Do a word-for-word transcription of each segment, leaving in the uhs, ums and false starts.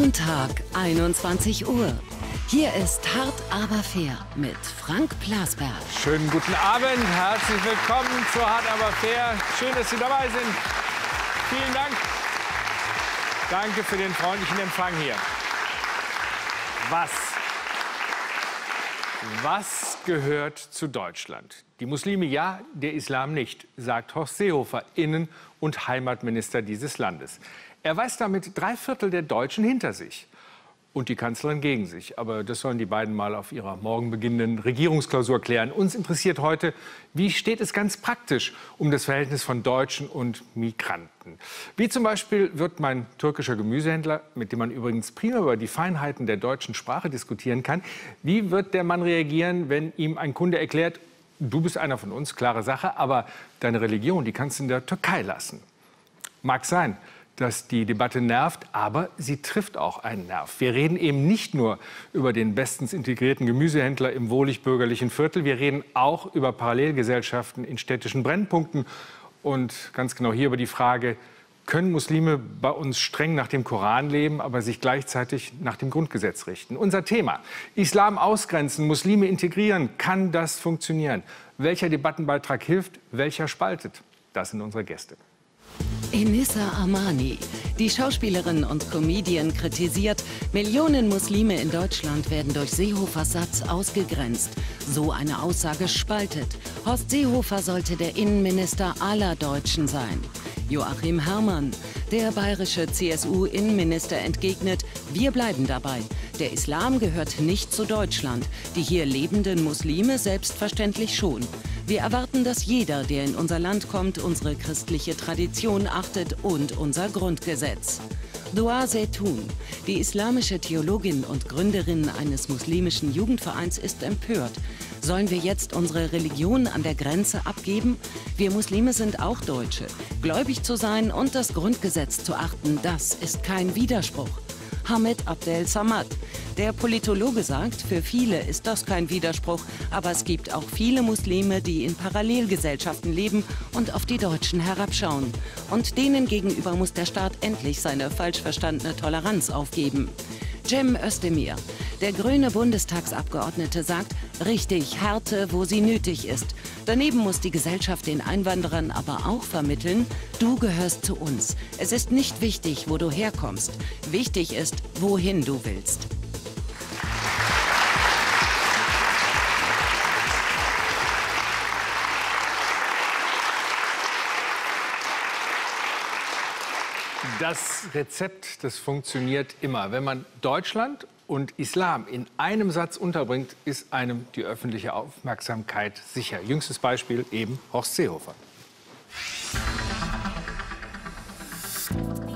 Montag, einundzwanzig Uhr. Hier ist Hart, aber fair mit Frank Plasberg. Schönen guten Abend, herzlich willkommen zu Hart, aber fair. Schön, dass Sie dabei sind. Vielen Dank. Danke für den freundlichen Empfang hier. Was? Was gehört zu Deutschland? Die Muslime ja, der Islam nicht, sagt Horst Seehofer, Innen- und Heimatminister dieses Landes. Er weiß damit drei Viertel der Deutschen hinter sich und die Kanzlerin gegen sich. Aber das sollen die beiden mal auf ihrer morgen beginnenden Regierungsklausur klären. Uns interessiert heute, wie steht es ganz praktisch um das Verhältnis von Deutschen und Migranten. Wie zum Beispiel wird mein türkischer Gemüsehändler, mit dem man übrigens prima über die Feinheiten der deutschen Sprache diskutieren kann, wie wird der Mann reagieren, wenn ihm ein Kunde erklärt, du bist einer von uns, klare Sache, aber deine Religion, die kannst du in der Türkei lassen. Mag sein, dass die Debatte nervt, aber sie trifft auch einen Nerv. Wir reden eben nicht nur über den bestens integrierten Gemüsehändler im wohlig bürgerlichen Viertel, wir reden auch über Parallelgesellschaften in städtischen Brennpunkten und ganz genau hier über die Frage, können Muslime bei uns streng nach dem Koran leben, aber sich gleichzeitig nach dem Grundgesetz richten? Unser Thema, Islam ausgrenzen, Muslime integrieren, kann das funktionieren? Welcher Debattenbeitrag hilft, welcher spaltet? Das sind unsere Gäste. Enissa Amani, die Schauspielerin und Comedian, kritisiert, Millionen Muslime in Deutschland werden durch Seehofers Satz ausgegrenzt. So eine Aussage spaltet. Horst Seehofer sollte der Innenminister aller Deutschen sein. Joachim Herrmann, der bayerische C S U-Innenminister, entgegnet, wir bleiben dabei. Der Islam gehört nicht zu Deutschland, die hier lebenden Muslime selbstverständlich schon. Wir erwarten, dass jeder, der in unser Land kommt, unsere christliche Tradition achtet und unser Grundgesetz. Dua Zeytun, die islamische Theologin und Gründerin eines muslimischen Jugendvereins, ist empört. Sollen wir jetzt unsere Religion an der Grenze abgeben? Wir Muslime sind auch Deutsche. Gläubig zu sein und das Grundgesetz zu achten, das ist kein Widerspruch. Hamed Abdel-Samad. Der Politologe sagt, für viele ist das kein Widerspruch, aber es gibt auch viele Muslime, die in Parallelgesellschaften leben und auf die Deutschen herabschauen. Und denen gegenüber muss der Staat endlich seine falsch verstandene Toleranz aufgeben. Cem Özdemir, der grüne Bundestagsabgeordnete, sagt, richtig, Härte, wo sie nötig ist. Daneben muss die Gesellschaft den Einwanderern aber auch vermitteln, du gehörst zu uns. Es ist nicht wichtig, wo du herkommst. Wichtig ist, wohin du willst. Das Rezept, das funktioniert immer. Wenn man Deutschland und Islam in einem Satz unterbringt, ist einem die öffentliche Aufmerksamkeit sicher. Jüngstes Beispiel eben Horst Seehofer.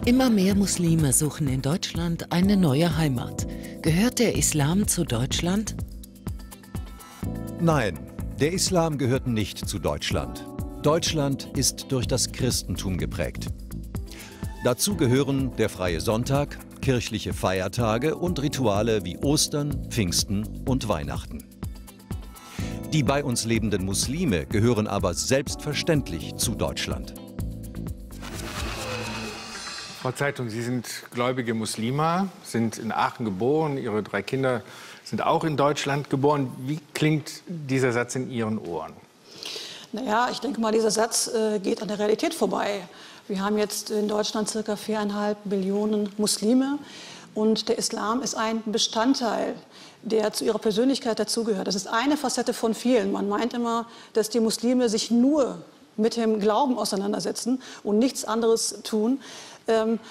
Immer mehr Muslime suchen in Deutschland eine neue Heimat. Gehört der Islam zu Deutschland? Nein, der Islam gehört nicht zu Deutschland. Deutschland ist durch das Christentum geprägt. Dazu gehören der freie Sonntag, kirchliche Feiertage und Rituale wie Ostern, Pfingsten und Weihnachten. Die bei uns lebenden Muslime gehören aber selbstverständlich zu Deutschland. Frau Zeytun, Sie sind gläubige Muslima, sind in Aachen geboren, Ihre drei Kinder sind auch in Deutschland geboren. Wie klingt dieser Satz in Ihren Ohren? Naja, ich denke mal, dieser Satz äh, geht an der Realität vorbei. Wir haben jetzt in Deutschland ca. viereinhalb Millionen Muslime und der Islam ist ein Bestandteil, der zu ihrer Persönlichkeit dazugehört. Das ist eine Facette von vielen. Man meint immer, dass die Muslime sich nur mit dem Glauben auseinandersetzen und nichts anderes tun.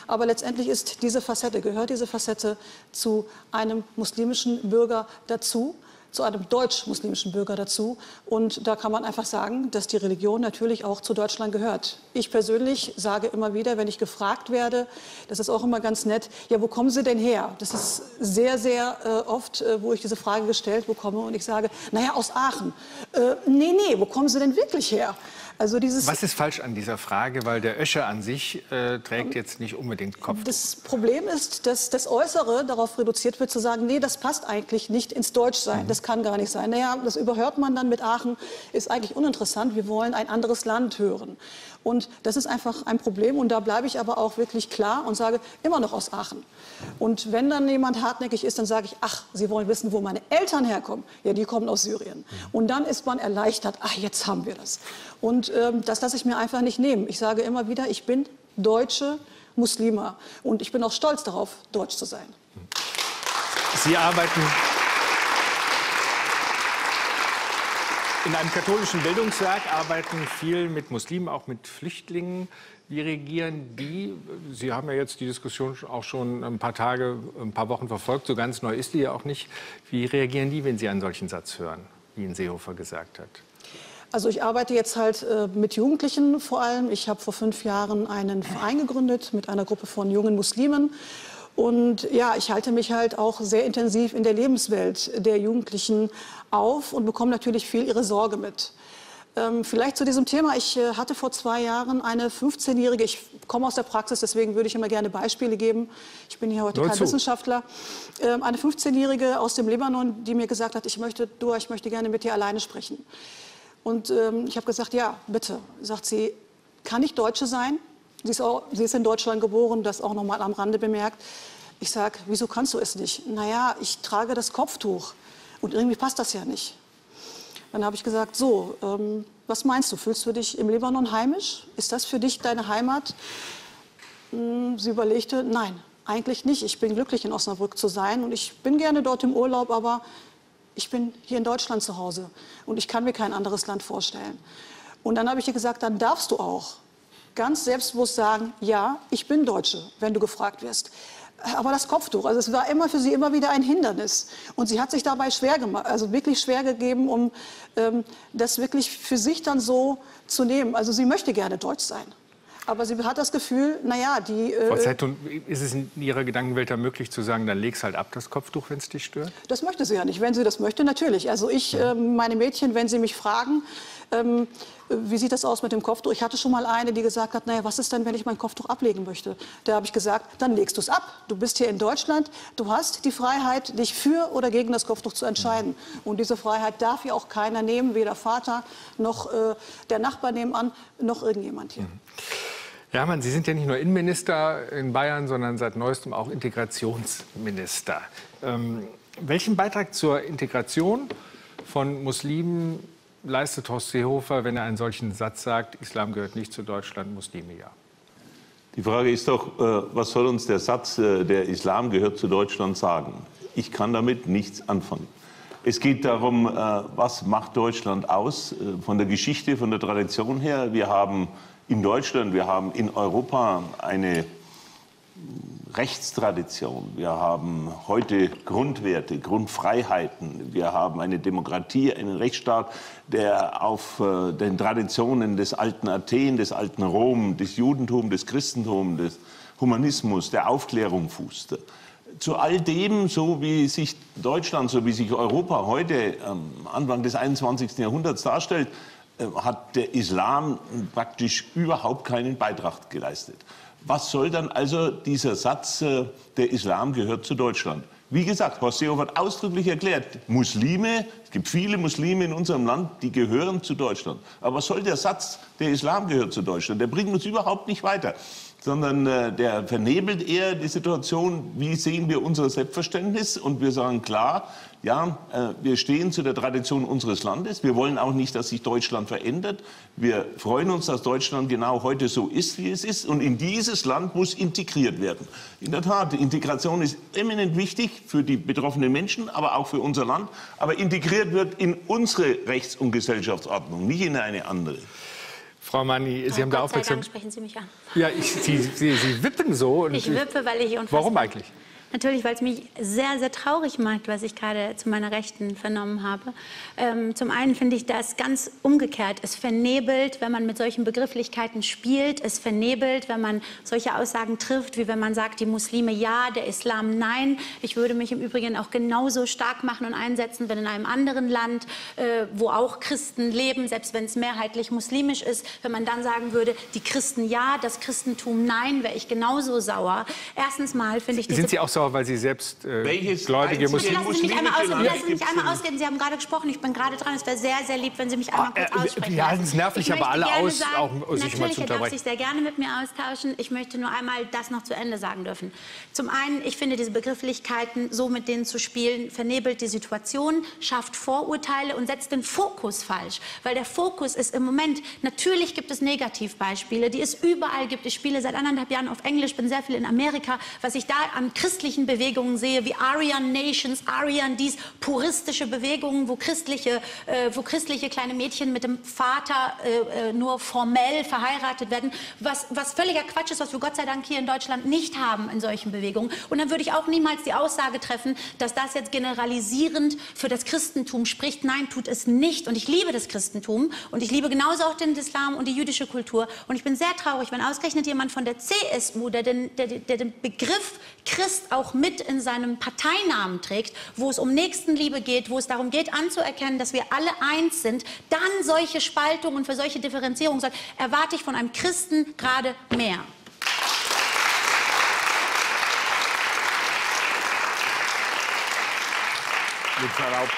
Aber letztendlich ist diese Facette, gehört diese Facette zu einem muslimischen Bürger dazu, zu einem deutsch-muslimischen Bürger dazu. Und da kann man einfach sagen, dass die Religion natürlich auch zu Deutschland gehört. Ich persönlich sage immer wieder, wenn ich gefragt werde, das ist auch immer ganz nett, ja, wo kommen Sie denn her? Das ist sehr, sehr äh, oft, äh, wo ich diese Frage gestellt bekomme und ich sage, naja, aus Aachen. Äh, nee, nee, wo kommen Sie denn wirklich her? Also dieses Was ist falsch an dieser Frage? Weil der Öscher an sich äh, trägt jetzt nicht unbedingt Kopf. Das Problem ist, dass das Äußere darauf reduziert wird, zu sagen, nee, das passt eigentlich nicht ins Deutschsein. Mhm. Das kann gar nicht sein. Naja, das überhört man dann mit Aachen, ist eigentlich uninteressant. Wir wollen ein anderes Land hören. Und das ist einfach ein Problem. Und da bleibe ich aber auch wirklich klar und sage, immer noch aus Aachen. Und wenn dann jemand hartnäckig ist, dann sage ich, ach, Sie wollen wissen, wo meine Eltern herkommen? Ja, die kommen aus Syrien. Und dann ist man erleichtert, ach, jetzt haben wir das. Und ähm, das lasse ich mir einfach nicht nehmen. Ich sage immer wieder, ich bin deutsche Muslima. Und ich bin auch stolz darauf, deutsch zu sein. Sie arbeiten in einem katholischen Bildungswerk, arbeiten viel mit Muslimen, auch mit Flüchtlingen. Wie reagieren die? Sie haben ja jetzt die Diskussion auch schon ein paar Tage, ein paar Wochen verfolgt. So ganz neu ist die ja auch nicht. Wie reagieren die, wenn Sie einen solchen Satz hören, wie ihn Seehofer gesagt hat? Also ich arbeite jetzt halt äh, mit Jugendlichen vor allem. Ich habe vor fünf Jahren einen Verein gegründet mit einer Gruppe von jungen Muslimen. Und ja, ich halte mich halt auch sehr intensiv in der Lebenswelt der Jugendlichen auf und bekomme natürlich viel ihre Sorge mit. Ähm, vielleicht zu diesem Thema. Ich äh, hatte vor zwei Jahren eine fünfzehnjährige, ich komme aus der Praxis, deswegen würde ich immer gerne Beispiele geben. Ich bin hier heute kein Wissenschaftler. Ähm, eine fünfzehnjährige aus dem Libanon, die mir gesagt hat, ich möchte, Dua, ich möchte gerne mit dir alleine sprechen. Und ähm, ich habe gesagt, ja, bitte. Sagt sie, kann ich Deutsche sein? Sie ist, auch, sie ist in Deutschland geboren, das auch noch mal am Rande bemerkt. Ich sage, wieso kannst du es nicht? Naja, ich trage das Kopftuch und irgendwie passt das ja nicht. Dann habe ich gesagt, so, ähm, was meinst du? Fühlst du dich im Libanon heimisch? Ist das für dich deine Heimat? Hm, sie überlegte, nein, eigentlich nicht. Ich bin glücklich, in Osnabrück zu sein und ich bin gerne dort im Urlaub, aber ich bin hier in Deutschland zu Hause und ich kann mir kein anderes Land vorstellen. Und dann habe ich ihr gesagt, dann darfst du auch ganz selbstbewusst sagen, ja, ich bin Deutsche, wenn du gefragt wirst. Aber das Kopftuch, also es war immer für sie immer wieder ein Hindernis. Und sie hat sich dabei schwer gemacht, also wirklich schwer gegeben, um ähm, das wirklich für sich dann so zu nehmen. Also sie möchte gerne Deutsch sein. Aber sie hat das Gefühl, naja, die... Äh, Frau Zeytun, ist es in Ihrer Gedankenwelt da möglich zu sagen, dann leg's halt ab, das Kopftuch, wenn es dich stört? Das möchte sie ja nicht. Wenn sie das möchte, natürlich. Also ich, ja. äh, meine Mädchen, wenn sie mich fragen, ähm, wie sieht das aus mit dem Kopftuch? Ich hatte schon mal eine, die gesagt hat, naja, was ist denn, wenn ich mein Kopftuch ablegen möchte? Da habe ich gesagt, dann legst du es ab. Du bist hier in Deutschland, du hast die Freiheit, dich für oder gegen das Kopftuch zu entscheiden. Und diese Freiheit darf ja auch keiner nehmen, weder Vater noch äh, der Nachbar nebenan, noch irgendjemand hier. Mhm. Herr Herrmann, Sie sind ja nicht nur Innenminister in Bayern, sondern seit neuestem auch Integrationsminister. Ähm, welchen Beitrag zur Integration von Muslimen leistet Horst Seehofer, wenn er einen solchen Satz sagt, Islam gehört nicht zu Deutschland, Muslime ja? Die Frage ist doch, äh, was soll uns der Satz, äh, der Islam gehört zu Deutschland, sagen? Ich kann damit nichts anfangen. Es geht darum, äh, was macht Deutschland aus, äh, von der Geschichte, von der Tradition her. Wir haben in Deutschland, wir haben in Europa eine Rechtstradition. Wir haben heute Grundwerte, Grundfreiheiten. Wir haben eine Demokratie, einen Rechtsstaat, der auf äh, den Traditionen des alten Athen, des alten Rom, des Judentums, des Christentums, des Humanismus, der Aufklärung fußt. Zu all dem, so wie sich Deutschland, so wie sich Europa heute am ähm, Anfang des einundzwanzigsten Jahrhunderts darstellt, hat der Islam praktisch überhaupt keinen Beitrag geleistet. Was soll dann also dieser Satz, äh, der Islam gehört zu Deutschland? Wie gesagt, Horst Seehofer hat ausdrücklich erklärt, Muslime, es gibt viele Muslime in unserem Land, die gehören zu Deutschland. Aber was soll der Satz, der Islam gehört zu Deutschland? Der bringt uns überhaupt nicht weiter, sondern äh, der vernebelt eher die Situation, wie sehen wir unser Selbstverständnis, und wir sagen klar, ja, äh, wir stehen zu der Tradition unseres Landes, wir wollen auch nicht, dass sich Deutschland verändert, wir freuen uns, dass Deutschland genau heute so ist, wie es ist, und in dieses Land muss integriert werden. In der Tat, Integration ist eminent wichtig für die betroffenen Menschen, aber auch für unser Land, aber integriert wird in unsere Rechts- und Gesellschaftsordnung, nicht in eine andere. Frau Mani, Sie haben da aufmerksam... sprechen Sie mich an. Ja, ich, Sie, Sie, Sie wippen so. Und ich wippe, weil ich unfassbar... Warum eigentlich? Natürlich, weil es mich sehr, sehr traurig macht, was ich gerade zu meiner Rechten vernommen habe. Ähm, zum einen finde ich das ganz umgekehrt. Es vernebelt, wenn man mit solchen Begrifflichkeiten spielt. Es vernebelt, wenn man solche Aussagen trifft, wie wenn man sagt, die Muslime ja, der Islam nein. Ich würde mich im Übrigen auch genauso stark machen und einsetzen, wenn in einem anderen Land, äh, wo auch Christen leben, selbst wenn es mehrheitlich muslimisch ist, wenn man dann sagen würde, die Christen ja, das Christentum nein, wäre ich genauso sauer. Erstens mal finde ich diese... Sind Sie auch sauer auch, weil Sie selbst äh, Gläubige Muslime sind. Lassen Sie mich einmal, aus, lassen Sie mich einmal ausreden. Sie haben gerade gesprochen, ich bin gerade dran. Es wäre sehr, sehr lieb, wenn Sie mich einmal kurz aussprechen. Ja, es ist nervlich, aber alle aus, sagen, auch sich mal zu unterbrechen. Natürlich, er darf sich sehr gerne mit mir austauschen. Ich möchte nur einmal das noch zu Ende sagen dürfen. Zum einen, ich finde, diese Begrifflichkeiten, so mit denen zu spielen, vernebelt die Situation, schafft Vorurteile und setzt den Fokus falsch. Weil der Fokus ist im Moment, natürlich gibt es Negativbeispiele, die es überall gibt. Ich spiele seit anderthalb Jahren auf Englisch, bin sehr viel in Amerika. Was ich da an christlichen Bewegungen sehe, wie Aryan Nations, Aryan dies, puristische Bewegungen, wo christliche, äh, wo christliche kleine Mädchen mit dem Vater äh, nur formell verheiratet werden, was, was völliger Quatsch ist, was wir Gott sei Dank hier in Deutschland nicht haben in solchen Bewegungen. Und dann würde ich auch niemals die Aussage treffen, dass das jetzt generalisierend für das Christentum spricht. Nein, tut es nicht. Und ich liebe das Christentum und ich liebe genauso auch den Islam und die jüdische Kultur. Und ich bin sehr traurig, wenn ausgerechnet jemand von der C S U, der den, der, der den Begriff Christ auch mit in seinem Parteinamen trägt, wo es um Nächstenliebe geht, wo es darum geht, anzuerkennen, dass wir alle eins sind, dann solche Spaltungen und für solche Differenzierungen sorgt, erwarte ich von einem Christen gerade mehr. Mit Verlaub,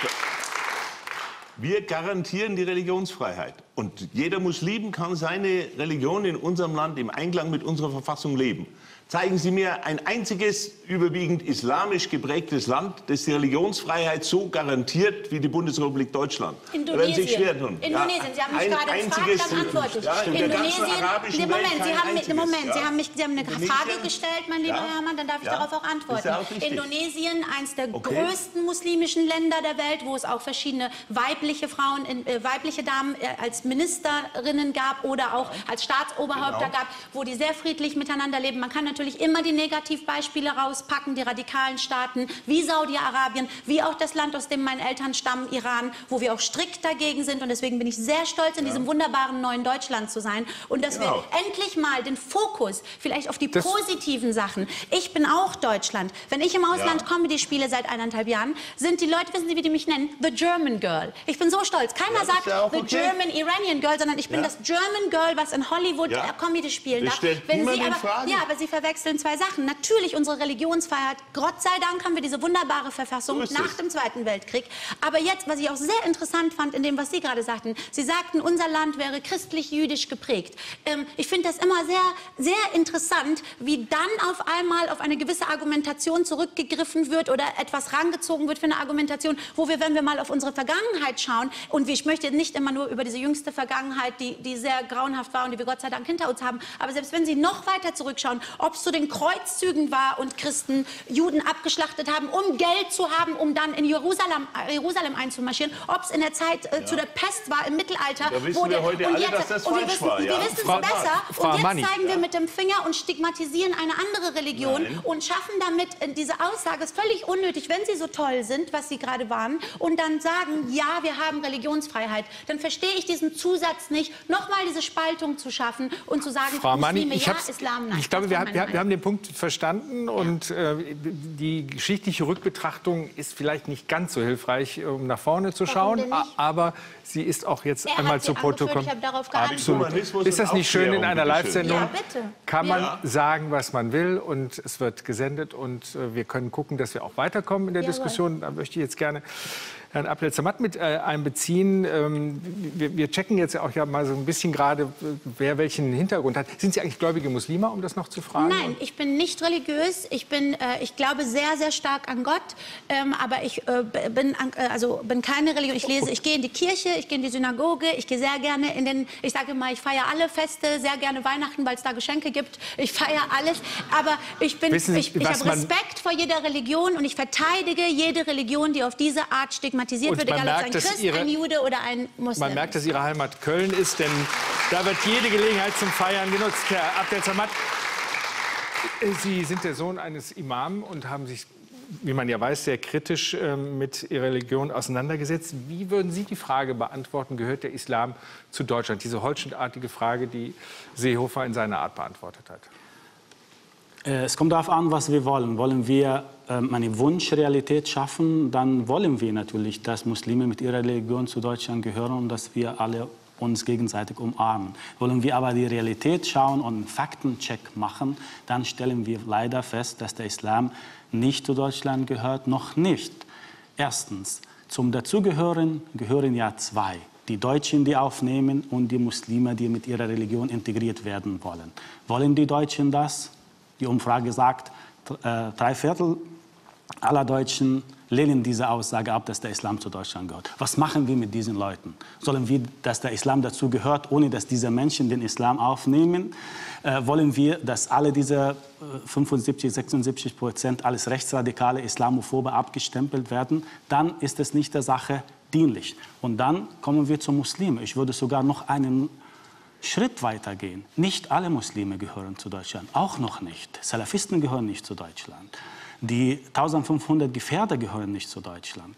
wir garantieren die Religionsfreiheit. Und jeder Muslim kann seine Religion in unserem Land im Einklang mit unserer Verfassung leben. Zeigen Sie mir ein einziges, überwiegend islamisch geprägtes Land, das die Religionsfreiheit so garantiert wie die Bundesrepublik Deutschland. Indonesien. Sich schwer tun. Indonesien. Sie haben mich ja, gerade gefragt, dann antworte ich. Ja, in Indonesien. Nee, Moment, Sie haben, einziges, Moment. Ja. Sie, haben mich, Sie haben eine Frage gestellt, mein lieber ja. Herrmann, dann darf ich ja. darauf auch antworten. Auch Indonesien, eines der okay. größten muslimischen Länder der Welt, wo es auch verschiedene weibliche Frauen, äh, weibliche Damen äh, als Ministerinnen gab oder auch als Staatsoberhäupter genau. gab, wo die sehr friedlich miteinander leben. Man kann natürlich immer die Negativbeispiele rauspacken, die radikalen Staaten wie Saudi-Arabien, wie auch das Land, aus dem meine Eltern stammen, Iran, wo wir auch strikt dagegen sind. Und deswegen bin ich sehr stolz, in ja. diesem wunderbaren neuen Deutschland zu sein. Und dass genau. wir endlich mal den Fokus vielleicht auf die das positiven Sachen. Ich bin auch Deutschland. Wenn ich im Ausland ja. Comedy spiele seit eineinhalb Jahren, sind die Leute, wissen Sie, wie die mich nennen? The German Girl. Ich bin so stolz. Keiner ja, sagt ja The okay. German Iranian Girl, sondern ich bin ja. das German Girl, was in Hollywood ja. Comedy spielen darf. Wenn Sie aber, ja, aber Sie verwechseln zwei Sachen. Natürlich unsere Religionsfreiheit. Gott sei Dank haben wir diese wunderbare Verfassung nach dem Zweiten Weltkrieg. Aber jetzt, was ich auch sehr interessant fand in dem, was Sie gerade sagten. Sie sagten, unser Land wäre christlich-jüdisch geprägt. Ähm, ich finde das immer sehr, sehr interessant, wie dann auf einmal auf eine gewisse Argumentation zurückgegriffen wird oder etwas rangezogen wird für eine Argumentation, wo wir, wenn wir mal auf unsere Vergangenheit schauen, und ich möchte nicht immer nur über diese jüngste Vergangenheit, die, die sehr grauenhaft war und die wir Gott sei Dank hinter uns haben, aber selbst wenn Sie noch weiter zurückschauen, ob es zu den Kreuzzügen war und Christen Juden abgeschlachtet haben, um Geld zu haben, um dann in Jerusalem, Jerusalem einzumarschieren, ob es in der Zeit äh, ja. zu der Pest war, im Mittelalter. Da wissen wo wir der, heute und alle, jetzt, dass das falsch wissen, war. Ja? Wir wissen es besser Frau und jetzt Manni. zeigen wir ja. mit dem Finger und stigmatisieren eine andere Religion Nein. und schaffen damit diese Aussage, ist völlig unnötig, wenn sie so toll sind, was sie gerade waren, und dann sagen, ja, wir haben Religionsfreiheit. Dann verstehe ich diesen Zusatz nicht, nochmal diese Spaltung zu schaffen und zu sagen, Frau Manni, Muslime ja, Islam nein. Ich glaube, wir, wir, wir haben den Punkt verstanden und äh, die geschichtliche Rückbetrachtung ist vielleicht nicht ganz so hilfreich, um nach vorne zu schauen, aber sie ist auch jetzt er einmal zu Protokoll. Ich habe darauf geantwortet. Ist das nicht schön in einer Live-Sendung? Ja, bitte. Kann man ja. sagen, was man will, und es wird gesendet und äh, wir können gucken, dass wir auch weiterkommen in der Jawohl. Diskussion. Da möchte ich jetzt gerne Herrn Abdel-Samad mit äh, einbeziehen. Ähm, wir, wir checken jetzt auch ja mal so ein bisschen gerade, wer welchen Hintergrund hat. Sind Sie eigentlich gläubige Muslime, um das noch zu fragen? Nein, ich bin nicht religiös. Ich bin, äh, ich glaube sehr, sehr stark an Gott, ähm, aber ich äh, bin, äh, also bin keine Religion. Ich lese, ich gehe in die Kirche, ich gehe in die Synagoge, ich gehe sehr gerne in den, ich sage immer, ich feiere alle Feste, sehr gerne Weihnachten, weil es da Geschenke gibt. Ich feiere alles, aber ich bin, Wissen Sie, ich, ich habe Respekt vor jeder Religion und ich verteidige jede Religion, die auf diese Art stigmatisiert Und wird, man egal, merkt, ein Christ, dass ihre, ein Jude oder ein Muslim. Man merkt, dass Ihre Heimat Köln ist, denn da wird jede Gelegenheit zum Feiern genutzt. Herr Abdel-Samad, Sie sind der Sohn eines Imam und haben sich, wie man ja weiß, sehr kritisch äh, mit Ihrer Religion auseinandergesetzt. Wie würden Sie die Frage beantworten, gehört der Islam zu Deutschland? Diese holzschnittartige Frage, die Seehofer in seiner Art beantwortet hat. Es kommt darauf an, was wir wollen. Wollen wir ähm, eine Wunschrealität schaffen, dann wollen wir natürlich, dass Muslime mit ihrer Religion zu Deutschland gehören und dass wir alle uns gegenseitig umarmen. Wollen wir aber die Realität schauen und einen Faktencheck machen, dann stellen wir leider fest, dass der Islam nicht zu Deutschland gehört, noch nicht. Erstens, zum Dazugehören gehören ja zwei. Die Deutschen, die aufnehmen, und die Muslime, die mit ihrer Religion integriert werden wollen. Wollen die Deutschen das? Die Umfrage sagt, äh, drei Viertel aller Deutschen lehnen diese Aussage ab, dass der Islam zu Deutschland gehört. Was machen wir mit diesen Leuten? Sollen wir, dass der Islam dazu gehört, ohne dass diese Menschen den Islam aufnehmen? Äh, wollen wir, dass alle diese fünfundsiebzig, sechsundsiebzig Prozent als rechtsradikale Islamophobe abgestempelt werden? Dann ist es nicht der Sache dienlich. Und dann kommen wir zu Muslimen. Ich würde sogar noch einen Schritt weiter gehen. Nicht alle Muslime gehören zu Deutschland, auch noch nicht. Salafisten gehören nicht zu Deutschland. Die eintausendfünfhundert Gefährder gehören nicht zu Deutschland.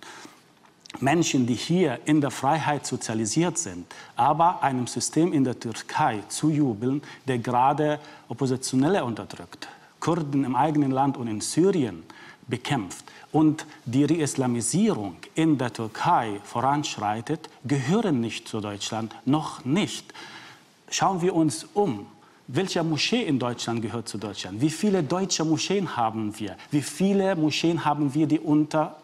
Menschen, die hier in der Freiheit sozialisiert sind, aber einem System in der Türkei zujubeln, der gerade Oppositionelle unterdrückt, Kurden im eigenen Land und in Syrien bekämpft und die Reislamisierung in der Türkei voranschreitet, gehören nicht zu Deutschland, noch nicht. Schauen wir uns um. Welche Moschee in Deutschland gehört zu Deutschland? Wie viele deutsche Moscheen haben wir? Wie viele Moscheen haben wir, die unter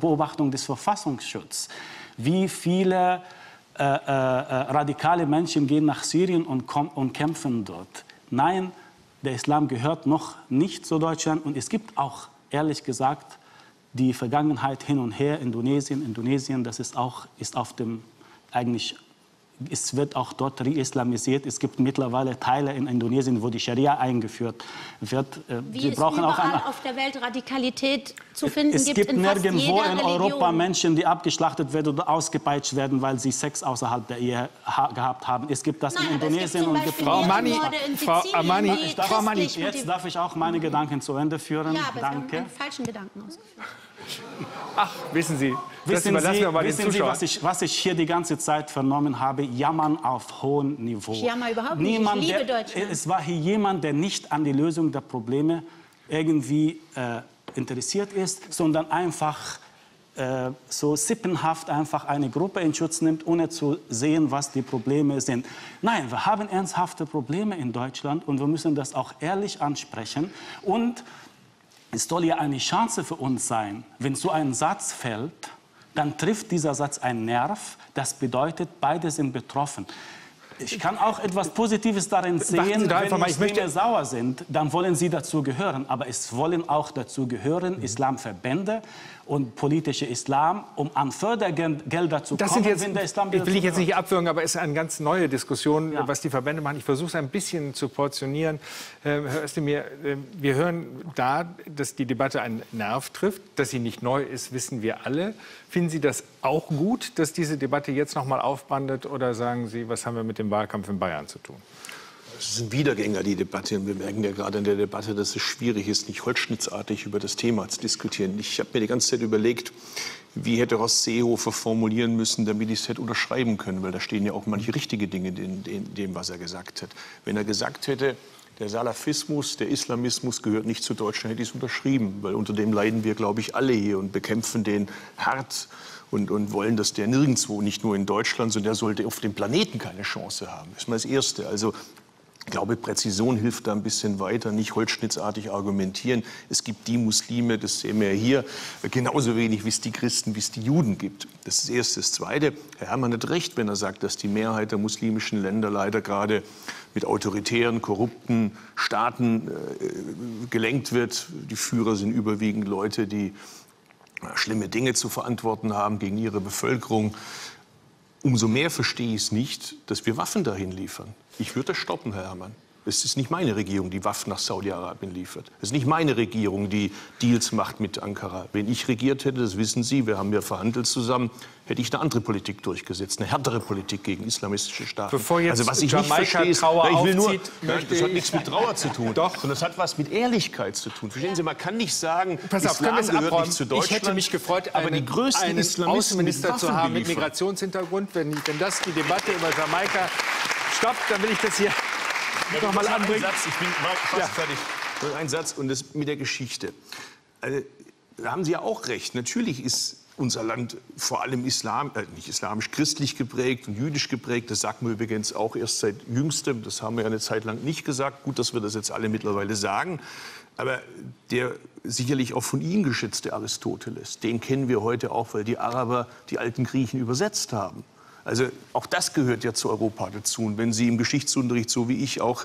Beobachtung des Verfassungsschutzes? Wie viele äh, äh, radikale Menschen gehen nach Syrien und, und kämpfen dort? Nein, der Islam gehört noch nicht zu Deutschland. Und es gibt auch, ehrlich gesagt, die Vergangenheit hin und her. Indonesien, Indonesien, das ist auch ist auf dem eigentlich... Es wird auch dort reislamisiert. Es gibt mittlerweile Teile in Indonesien, wo die Scharia eingeführt wird. Wie wir brauchen auch eine, auf der Welt Radikalität zu finden. Es gibt, gibt in nirgendwo in Europa Menschen, die abgeschlachtet werden oder ausgepeitscht werden, weil sie Sex außerhalb der Ehe ha gehabt haben. Es gibt das Nein, in Indonesien und gibt Frau Amani, in Frau Amani, Frau Amani, jetzt darf ich auch meine Gedanken zu Ende führen. Ja, aber danke. Einen falschen Gedanken ausgeführt. Ach, wissen Sie, das überlassen wir mal den Zuschauern. Wissen Sie, was ich, was ich hier die ganze Zeit vernommen habe? Jammern auf hohem Niveau. Ich jammer überhaupt nicht. Niemand, ich liebe Deutschland. Es war hier jemand, der nicht an die Lösung der Probleme irgendwie äh, interessiert ist, sondern einfach äh, so sippenhaft einfach eine Gruppe in Schutz nimmt, ohne zu sehen, was die Probleme sind. Nein, wir haben ernsthafte Probleme in Deutschland und wir müssen das auch ehrlich ansprechen. Und es soll ja eine Chance für uns sein, wenn so ein Satz fällt, dann trifft dieser Satz einen Nerv. Das bedeutet, beide sind betroffen. Ich kann auch etwas Positives darin sehen, wenn Muslime sauer sind, dann wollen sie dazugehören. Aber es wollen auch dazugehören mhm. Islamverbände und politische Islam, um an Fördergelder zu das kommen, sind jetzt, wenn der Islam will ich gehört. Jetzt nicht abwürgen, aber es ist eine ganz neue Diskussion, ja. was die Verbände machen. Ich versuche es ein bisschen zu portionieren. Ähm, Herr Özdemir, äh, wir hören da, dass die Debatte einen Nerv trifft. Dass sie nicht neu ist, wissen wir alle. Finden Sie das auch gut, dass diese Debatte jetzt noch mal aufbandet? Oder sagen Sie, was haben wir mit dem Wahlkampf in Bayern zu tun? Es sind Wiedergänger, die Debatte. Wir merken ja gerade in der Debatte, dass es schwierig ist, nicht holzschnittsartig über das Thema zu diskutieren. Ich habe mir die ganze Zeit überlegt, wie hätte Horst Seehofer formulieren müssen, damit ich es hätte unterschreiben können. Weil da stehen ja auch manche richtige Dinge in, in dem, was er gesagt hat. Wenn er gesagt hätte, der Salafismus, der Islamismus gehört nicht zu Deutschland, hätte ich es unterschrieben. Weil unter dem leiden wir, glaube ich, alle hier und bekämpfen den hart. Und, und wollen, dass der nirgendwo, nicht nur in Deutschland, sondern der sollte auf dem Planeten keine Chance haben. Das ist mal das Erste. Also, ich glaube, Präzision hilft da ein bisschen weiter, nicht holzschnittsartig argumentieren. Es gibt die Muslime, das sehen wir ja hier, genauso wenig wie es die Christen, wie es die Juden gibt. Das ist das Erste. Das Zweite, Herr Herrmann hat recht, wenn er sagt, dass die Mehrheit der muslimischen Länder leider gerade mit autoritären, korrupten Staaten äh, gelenkt wird. Die Führer sind überwiegend Leute, die schlimme Dinge zu verantworten haben gegen ihre Bevölkerung. Umso mehr verstehe ich es nicht, dass wir Waffen dahin liefern. Ich würde das stoppen, Herr Herrmann. Es ist nicht meine Regierung, die Waffen nach Saudi-Arabien liefert. Es ist nicht meine Regierung, die Deals macht mit Ankara. Wenn ich regiert hätte, das wissen Sie, wir haben ja verhandelt zusammen, hätte ich eine andere Politik durchgesetzt, eine härtere Politik gegen islamistische Staaten. Bevor jetzt also, was ich Jamaika nicht verstehe, ist, Trauer ich will nur, aufzieht, ja, das hat nichts mit Trauer zu tun, Doch. sondern das hat was mit Ehrlichkeit zu tun. Verstehen Sie, man kann nicht sagen, Pass auf, Islam gehört abräumen. nicht zu Deutschland. Ich hätte mich gefreut, aber einen, die größten einen Außenminister zu haben mit Migrationshintergrund. Wenn, wenn das die Debatte über Jamaika stoppt, dann will ich das hier... Ich noch mal anbringen. Satz, ich bin fast ja. fertig. Ein Satz und das mit der Geschichte. Also, da haben Sie ja auch recht. Natürlich ist unser Land vor allem Islam, äh, nicht islamisch, christlich geprägt und jüdisch geprägt. Das sagt man übrigens auch erst seit jüngstem. Das haben wir eine Zeit lang nicht gesagt. Gut, dass wir das jetzt alle mittlerweile sagen. Aber der sicherlich auch von ihm geschätzte Aristoteles, den kennen wir heute auch, weil die Araber die alten Griechen übersetzt haben. Also auch das gehört ja zu Europa dazu. Und wenn Sie im Geschichtsunterricht, so wie ich, auch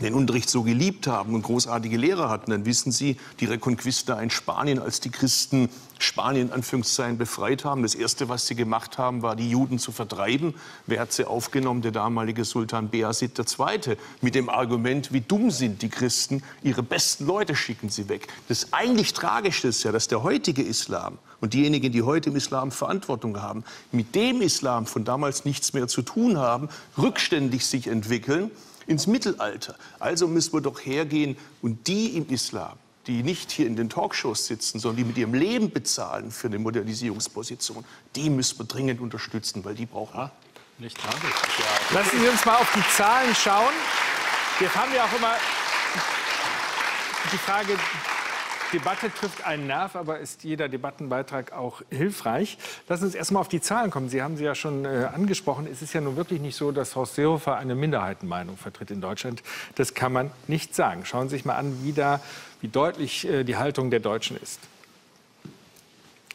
den Unterricht so geliebt haben und großartige Lehrer hatten, dann wissen Sie, die Reconquista in Spanien, als die Christen Spanien in Anführungszeichen befreit haben. Das Erste, was sie gemacht haben, war, die Juden zu vertreiben. Wer hat sie aufgenommen? Der damalige Sultan Beasid der Zweite mit dem Argument, wie dumm sind die Christen, ihre besten Leute schicken sie weg. Das eigentlich Tragische ist ja, dass der heutige Islam und diejenigen, die heute im Islam Verantwortung haben, mit dem Islam von damals nichts mehr zu tun haben, rückständig sich entwickeln ins Mittelalter. Also müssen wir doch hergehen und die im Islam, die nicht hier in den Talkshows sitzen, sondern die mit ihrem Leben bezahlen für eine Modernisierungsposition, die müssen wir dringend unterstützen, weil die brauchen wir. Nicht tragisch. Lassen Sie uns mal auf die Zahlen schauen. Wir haben ja auch immer die Frage, Debatte trifft einen Nerv, aber ist jeder Debattenbeitrag auch hilfreich? Lassen Sie uns erst mal auf die Zahlen kommen. Sie haben sie ja schon äh, angesprochen. Es ist ja nun wirklich nicht so, dass Horst Seehofer eine Minderheitenmeinung vertritt in Deutschland. Das kann man nicht sagen. Schauen Sie sich mal an, wie, da, wie deutlich äh, die Haltung der Deutschen ist.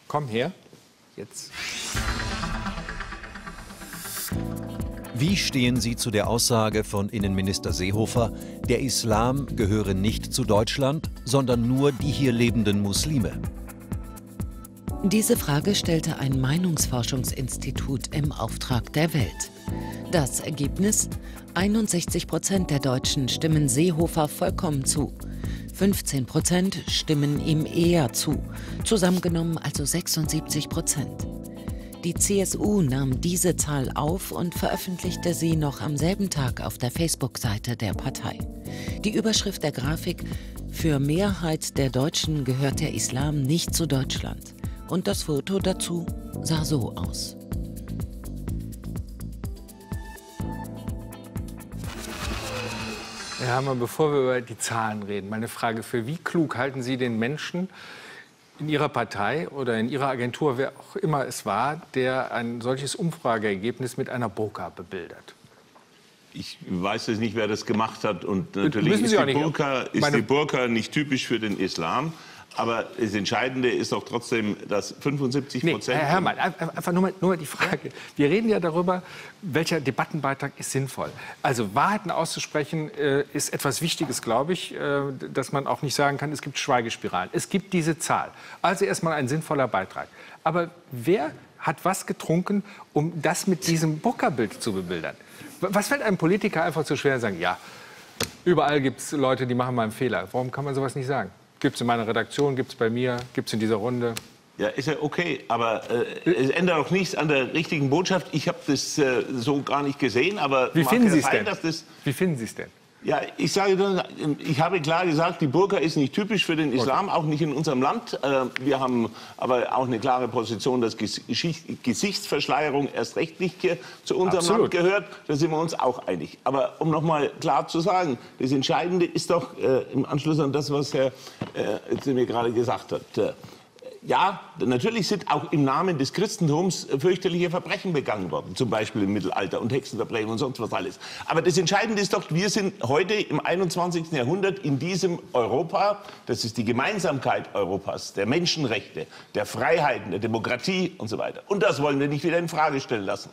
Komm her. Jetzt. Wie stehen Sie zu der Aussage von Innenminister Seehofer, der Islam gehöre nicht zu Deutschland, sondern nur die hier lebenden Muslime? Diese Frage stellte ein Meinungsforschungsinstitut im Auftrag der Welt. Das Ergebnis? einundsechzig Prozent der Deutschen stimmen Seehofer vollkommen zu. fünfzehn Prozent stimmen ihm eher zu. Zusammengenommen also sechsundsiebzig Prozent. Die C S U nahm diese Zahl auf und veröffentlichte sie noch am selben Tag auf der Facebook-Seite der Partei. Die Überschrift der Grafik: Für Mehrheit der Deutschen gehört der Islam nicht zu Deutschland. Und das Foto dazu sah so aus. Herr Herrmann, bevor wir über die Zahlen reden, meine Frage: Für wie klug halten Sie den Menschen in Ihrer Partei oder in Ihrer Agentur, wer auch immer es war, der ein solches Umfrageergebnis mit einer Burka bebildert? Ich weiß jetzt nicht, wer das gemacht hat. Und natürlich ist die Burka, ist die Burka nicht typisch für den Islam. Aber das Entscheidende ist doch trotzdem, dass fünfundsiebzig Prozent... Nee, Herr Herrmann, einfach nur mal, nur mal die Frage. Wir reden ja darüber, welcher Debattenbeitrag ist sinnvoll. Also Wahrheiten auszusprechen äh, ist etwas Wichtiges, glaube ich, äh, dass man auch nicht sagen kann, es gibt Schweigespiralen. Es gibt diese Zahl. Also erstmal ein sinnvoller Beitrag. Aber wer hat was getrunken, um das mit diesem Burka-Bild zu bebildern? Was fällt einem Politiker einfach zu schwer, sagen, ja, überall gibt es Leute, die machen mal einen Fehler. Warum kann man sowas nicht sagen? Gibt es in meiner Redaktion, gibt es bei mir, gibt es in dieser Runde. Ja, ist ja okay, aber äh, es ändert auch nichts an der richtigen Botschaft. Ich habe das äh, so gar nicht gesehen, aber... Wie finden Sie es denn? Das, Wie finden Sie es denn? Ja, ich sage nur, ich habe klar gesagt, die Burka ist nicht typisch für den Islam, okay, auch nicht in unserem Land. Äh, wir haben aber auch eine klare Position, dass Geschicht, Gesichtsverschleierung erst recht nicht zu unserem Absolut. Land gehört. Da sind wir uns auch einig. Aber um noch mal klar zu sagen, das Entscheidende ist doch äh, im Anschluss an das, was Herr äh, mir gerade gesagt hat. Äh, Ja, natürlich sind auch im Namen des Christentums fürchterliche Verbrechen begangen worden. Zum Beispiel im Mittelalter und Hexenverbrechen und sonst was alles. Aber das Entscheidende ist doch, wir sind heute im einundzwanzigsten Jahrhundert in diesem Europa. Das ist die Gemeinsamkeit Europas, der Menschenrechte, der Freiheiten, der Demokratie und so weiter. Und das wollen wir nicht wieder in Frage stellen lassen.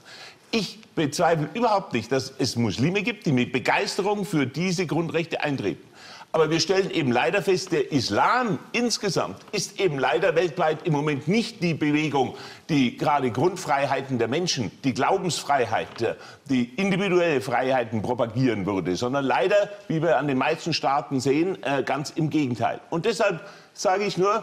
Ich bezweifle überhaupt nicht, dass es Muslime gibt, die mit Begeisterung für diese Grundrechte eintreten. Aber wir stellen eben leider fest, der Islam insgesamt ist eben leider weltweit im Moment nicht die Bewegung, die gerade Grundfreiheiten der Menschen, die Glaubensfreiheit, die individuelle Freiheiten propagieren würde, sondern leider, wie wir an den meisten Staaten sehen, ganz im Gegenteil. Und deshalb sage ich nur,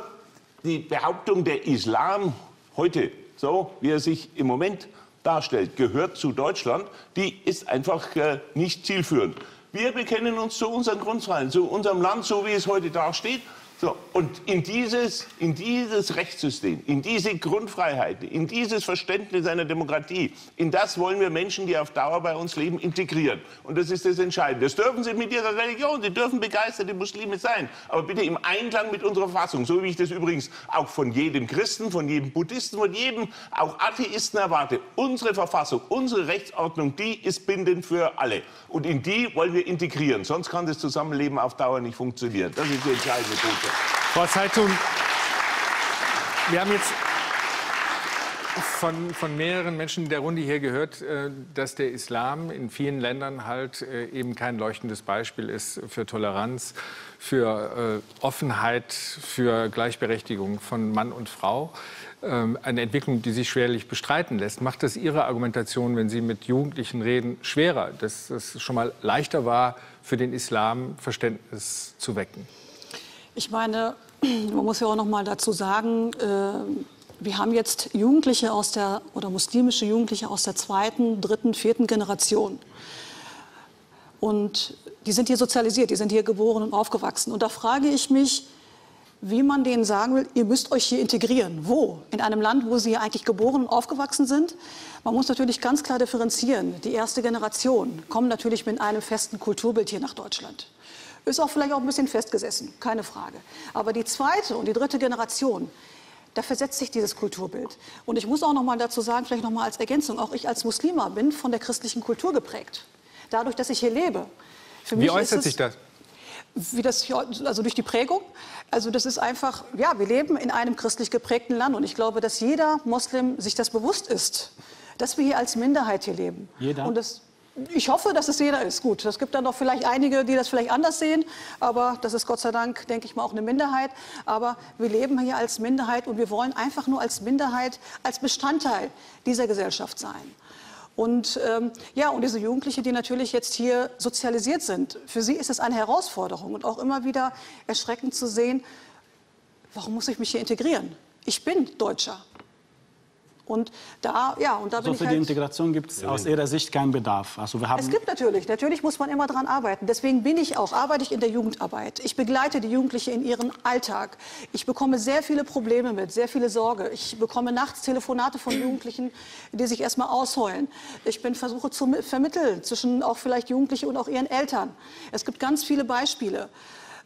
die Behauptung, der Islam heute, so wie er sich im Moment darstellt, gehört zu Deutschland, die ist einfach nicht zielführend. Wir bekennen uns zu unseren Grundfreiheiten, zu unserem Land, so wie es heute dasteht. So, und in dieses, in dieses Rechtssystem, in diese Grundfreiheiten, in dieses Verständnis einer Demokratie, in das wollen wir Menschen, die auf Dauer bei uns leben, integrieren. Und das ist das Entscheidende. Das dürfen sie mit ihrer Religion, sie dürfen begeisterte Muslime sein, aber bitte im Einklang mit unserer Verfassung, so wie ich das übrigens auch von jedem Christen, von jedem Buddhisten, von jedem auch Atheisten erwarte. Unsere Verfassung, unsere Rechtsordnung, die ist bindend für alle. Und in die wollen wir integrieren, sonst kann das Zusammenleben auf Dauer nicht funktionieren. Das ist die entscheidende Punkt. Frau Zeytun, wir haben jetzt von, von mehreren Menschen in der Runde hier gehört, dass der Islam in vielen Ländern halt eben kein leuchtendes Beispiel ist für Toleranz, für Offenheit, für Gleichberechtigung von Mann und Frau. Eine Entwicklung, die sich schwerlich bestreiten lässt. Macht das Ihre Argumentation, wenn Sie mit Jugendlichen reden, schwerer, dass es schon mal leichter war, für den Islam Verständnis zu wecken? Ich meine, man muss ja auch noch mal dazu sagen, äh, wir haben jetzt Jugendliche aus der, oder muslimische Jugendliche aus der zweiten, dritten, vierten Generation. Und die sind hier sozialisiert, die sind hier geboren und aufgewachsen. Und da frage ich mich, wie man denen sagen will, ihr müsst euch hier integrieren. Wo? In einem Land, wo sie eigentlich geboren und aufgewachsen sind? Man muss natürlich ganz klar differenzieren. Die erste Generation kommt natürlich mit einem festen Kulturbild hier nach Deutschland. Ist auch vielleicht auch ein bisschen festgesessen, keine Frage. Aber die zweite und die dritte Generation, da versetzt sich dieses Kulturbild. Und ich muss auch noch mal dazu sagen, vielleicht noch mal als Ergänzung, auch ich als Muslima bin von der christlichen Kultur geprägt. Dadurch, dass ich hier lebe. Für mich ist es, wie äußert sich das? Wie das hier, also durch die Prägung. Also das ist einfach, ja, wir leben in einem christlich geprägten Land. Und ich glaube, dass jeder Moslem sich das bewusst ist, dass wir hier als Minderheit hier leben. Jeder? Und das, ich hoffe, dass es jeder ist. Gut, es gibt dann noch vielleicht einige, die das vielleicht anders sehen. Aber das ist Gott sei Dank, denke ich mal, auch eine Minderheit. Aber wir leben hier als Minderheit und wir wollen einfach nur als Minderheit, als Bestandteil dieser Gesellschaft sein. Und, ähm, ja, und diese Jugendlichen, die natürlich jetzt hier sozialisiert sind, für sie ist es eine Herausforderung. Und auch immer wieder erschreckend zu sehen, warum muss ich mich hier integrieren? Ich bin Deutscher. Und da, ja, und da also bin ich für halt die Integration gibt es aus Ihrer Sicht keinen Bedarf. Also wir haben es gibt natürlich, natürlich muss man immer daran arbeiten. Deswegen bin ich auch, arbeite ich in der Jugendarbeit. Ich begleite die Jugendlichen in ihrem Alltag. Ich bekomme sehr viele Probleme mit, sehr viele Sorge. Ich bekomme nachts Telefonate von Jugendlichen, die sich erstmal ausheulen. Ich bin, versuche zu vermitteln zwischen auch vielleicht Jugendlichen und auch ihren Eltern. Es gibt ganz viele Beispiele.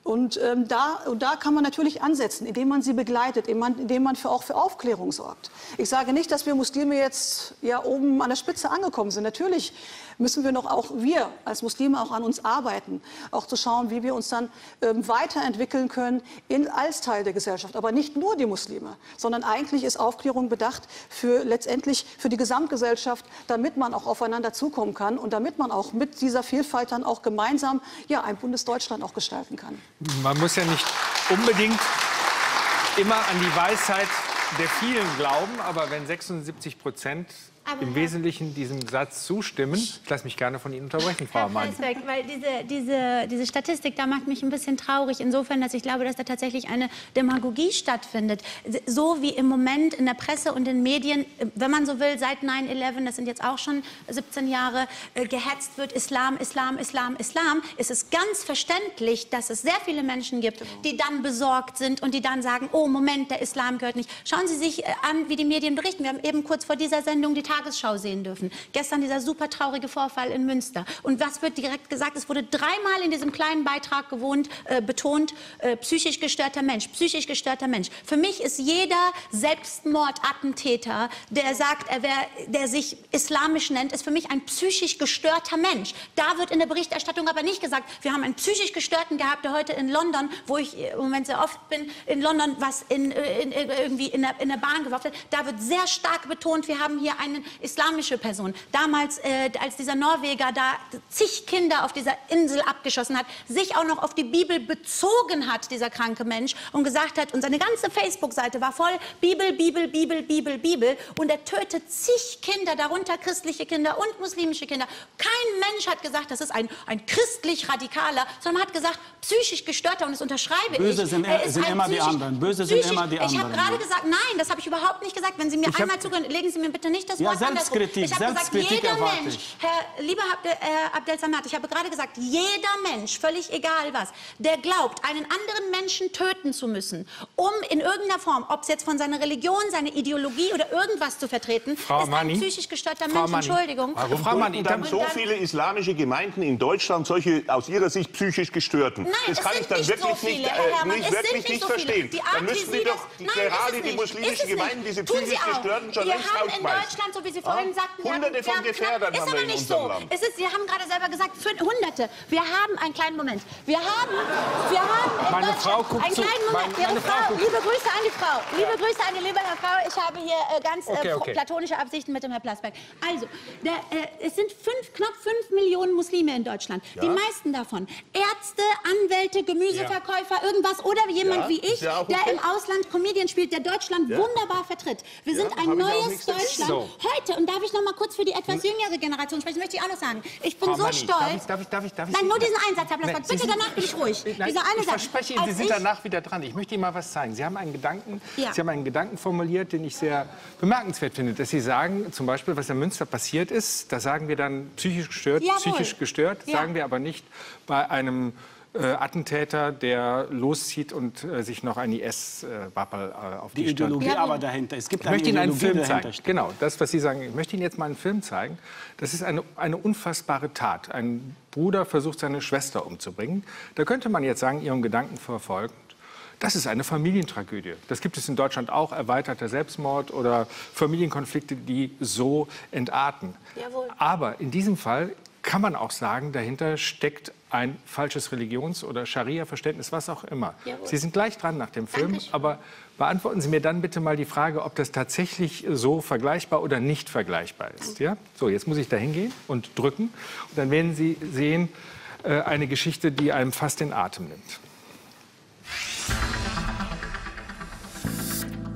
Und, ähm, da, und da kann man natürlich ansetzen, indem man sie begleitet, indem man, indem man für, auch für Aufklärung sorgt. Ich sage nicht, dass wir Muslime jetzt ja oben an der Spitze angekommen sind. Natürlich müssen wir noch auch wir als Muslime auch an uns arbeiten, auch zu schauen, wie wir uns dann ähm, weiterentwickeln können in, als Teil der Gesellschaft. Aber nicht nur die Muslime, sondern eigentlich ist Aufklärung bedacht für letztendlich für die Gesamtgesellschaft, damit man auch aufeinander zukommen kann und damit man auch mit dieser Vielfalt dann auch gemeinsam ja, ein Bundesdeutschland auch gestalten kann. Man muss ja nicht unbedingt immer an die Weisheit der vielen glauben, aber wenn sechsundsiebzig Prozent im Wesentlichen diesem Satz zustimmen, ich lasse mich gerne von Ihnen unterbrechen, Frau Amani. Weil diese, diese, diese Statistik, da macht mich ein bisschen traurig, insofern, dass ich glaube, dass da tatsächlich eine Demagogie stattfindet. So wie im Moment in der Presse und in Medien, wenn man so will, seit neun elf, das sind jetzt auch schon siebzehn Jahre, gehetzt wird, Islam, Islam, Islam, Islam, ist es ganz verständlich, dass es sehr viele Menschen gibt, die dann besorgt sind und die dann sagen, oh Moment, der Islam gehört nicht. Schauen Sie sich an, wie die Medien berichten. Wir haben eben kurz vor dieser Sendung die Tagesschau sehen dürfen. Gestern dieser super traurige Vorfall in Münster. Und was wird direkt gesagt? Es wurde dreimal in diesem kleinen Beitrag gewohnt, äh, betont, äh, psychisch gestörter Mensch, psychisch gestörter Mensch. Für mich ist jeder Selbstmordattentäter, der sagt, er wär, der sich islamisch nennt, ist für mich ein psychisch gestörter Mensch. Da wird in der Berichterstattung aber nicht gesagt, wir haben einen psychisch gestörten gehabt, der heute in London, wo ich im Moment sehr oft bin, in London was in, in, in, irgendwie in der, in der Bahn geworfen hat. Da wird sehr stark betont, wir haben hier einen islamische Person. Damals, äh, als dieser Norweger da zig Kinder auf dieser Insel abgeschossen hat, sich auch noch auf die Bibel bezogen hat, dieser kranke Mensch, und gesagt hat, und seine ganze Facebook-Seite war voll Bibel, Bibel, Bibel, Bibel, Bibel, und er tötet zig Kinder, darunter christliche Kinder und muslimische Kinder. Kein Mensch hat gesagt, das ist ein, ein christlich-radikaler, sondern man hat gesagt, psychisch gestörter, und das unterschreibe Böse ich. Sind er ist sind immer die anderen. Böse sind immer die anderen. Ich habe gerade gesagt, nein, das habe ich überhaupt nicht gesagt. Wenn Sie mir ich einmal zuhören, legen Sie mir bitte nicht das Wort. Ja. aber Selbstkritik, ich habe gesagt, jeder Mensch, Herr, lieber Herr Abdel-Samad, ich habe gerade gesagt, jeder Mensch, völlig egal was, der glaubt, einen anderen Menschen töten zu müssen, um in irgendeiner Form, ob es jetzt von seiner Religion, seiner Ideologie oder irgendwas zu vertreten, Frau ist Mani, ein psychisch gestörter Frau Mensch. Mani. Entschuldigung. Warum Frau Mani, dann so viele islamische Gemeinden in Deutschland solche aus Ihrer Sicht psychisch gestörten? Nein, das kann ich dann wirklich so nicht, äh, Herrmann, nicht, wirklich nicht so verstehen. Die Art, dann müssen Sie doch nein, gerade die muslimischen Gemeinden, diese psychisch gestörten, schon längst ausweisen. In Deutschland, so wie Sie vorhin sagten, Hunderte von Gefährdern haben wir in unserem Land. Ist aber nicht so. Es ist, Sie haben gerade selber gesagt, Hunderte. Wir haben einen kleinen Moment. Wir haben, wir haben in Deutschland einen kleinen Moment. Meine Frau, liebe Grüße an die Frau. Liebe Grüße an die liebe Herr Frau. Ich habe hier ganz platonische Absichten mit dem Herrn Plasberg. Also, der, äh, es sind fünf, knapp fünf Millionen Muslime in Deutschland. Ja. Die meisten davon Ärzte, Anwälte, Gemüseverkäufer, ja. irgendwas oder jemand ja. wie ich, ja, okay. der im Ausland Comedian spielt, der Deutschland ja. wunderbar vertritt. Wir ja, sind ein neues Deutschland. So. Heute, und darf ich noch mal kurz für die etwas jüngere Generation sprechen, möchte ich auch noch sagen. Ich bin Frau so Mani, stolz. Darf ich, darf ich, darf ich, nein, nur diesen Einsatz, Herr Plasberg. Bitte, danach bin ich ruhig. Nein, Dieser eine ich Satz. verspreche Ihnen, Sie sind danach wieder dran. Ich möchte Ihnen mal was zeigen. Sie haben einen Gedanken, ja. Sie haben einen Gedanken formuliert, den ich sehr bemerkenswert finde, dass Sie sagen, zum Beispiel, was in Münster passiert ist, da sagen wir dann psychisch gestört, Jawohl. psychisch gestört, ja. sagen wir aber nicht bei einem äh, Attentäter, der loszieht und äh, sich noch ein I S-Wappel äh, auf die, die Ideologie Stadt. aber dahinter. Es gibt ich möchte Ihnen einen Film zeigen. Steht. Genau, das, was Sie sagen. Ich möchte Ihnen jetzt mal einen Film zeigen. Das ist eine, eine unfassbare Tat. Ein Bruder versucht, seine Schwester umzubringen. Da könnte man jetzt sagen, Ihren Gedanken verfolgen. Das ist eine Familientragödie. Das gibt es in Deutschland auch, erweiterter Selbstmord oder Familienkonflikte, die so entarten. Jawohl. Aber in diesem Fall kann man auch sagen, dahinter steckt ein falsches Religions- oder Scharia-Verständnis, was auch immer. Jawohl. Sie sind gleich dran nach dem Film, Dankeschön. aber beantworten Sie mir dann bitte mal die Frage, ob das tatsächlich so vergleichbar oder nicht vergleichbar ist. Ja? So, jetzt muss ich da hingehen und drücken. Und dann werden Sie sehen, äh, eine Geschichte, die einem fast den Atem nimmt.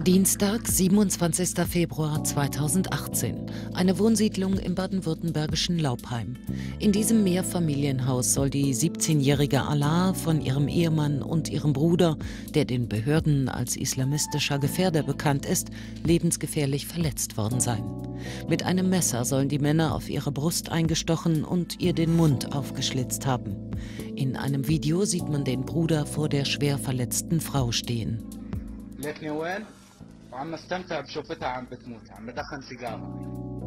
Dienstag, siebenundzwanzigster Februar zweitausendachtzehn. Eine Wohnsiedlung im baden-württembergischen Laubheim. In diesem Mehrfamilienhaus soll die siebzehnjährige Alaa von ihrem Ehemann und ihrem Bruder, der den Behörden als islamistischer Gefährder bekannt ist, lebensgefährlich verletzt worden sein. Mit einem Messer sollen die Männer auf ihre Brust eingestochen und ihr den Mund aufgeschlitzt haben. In einem Video sieht man den Bruder vor der schwer verletzten Frau stehen.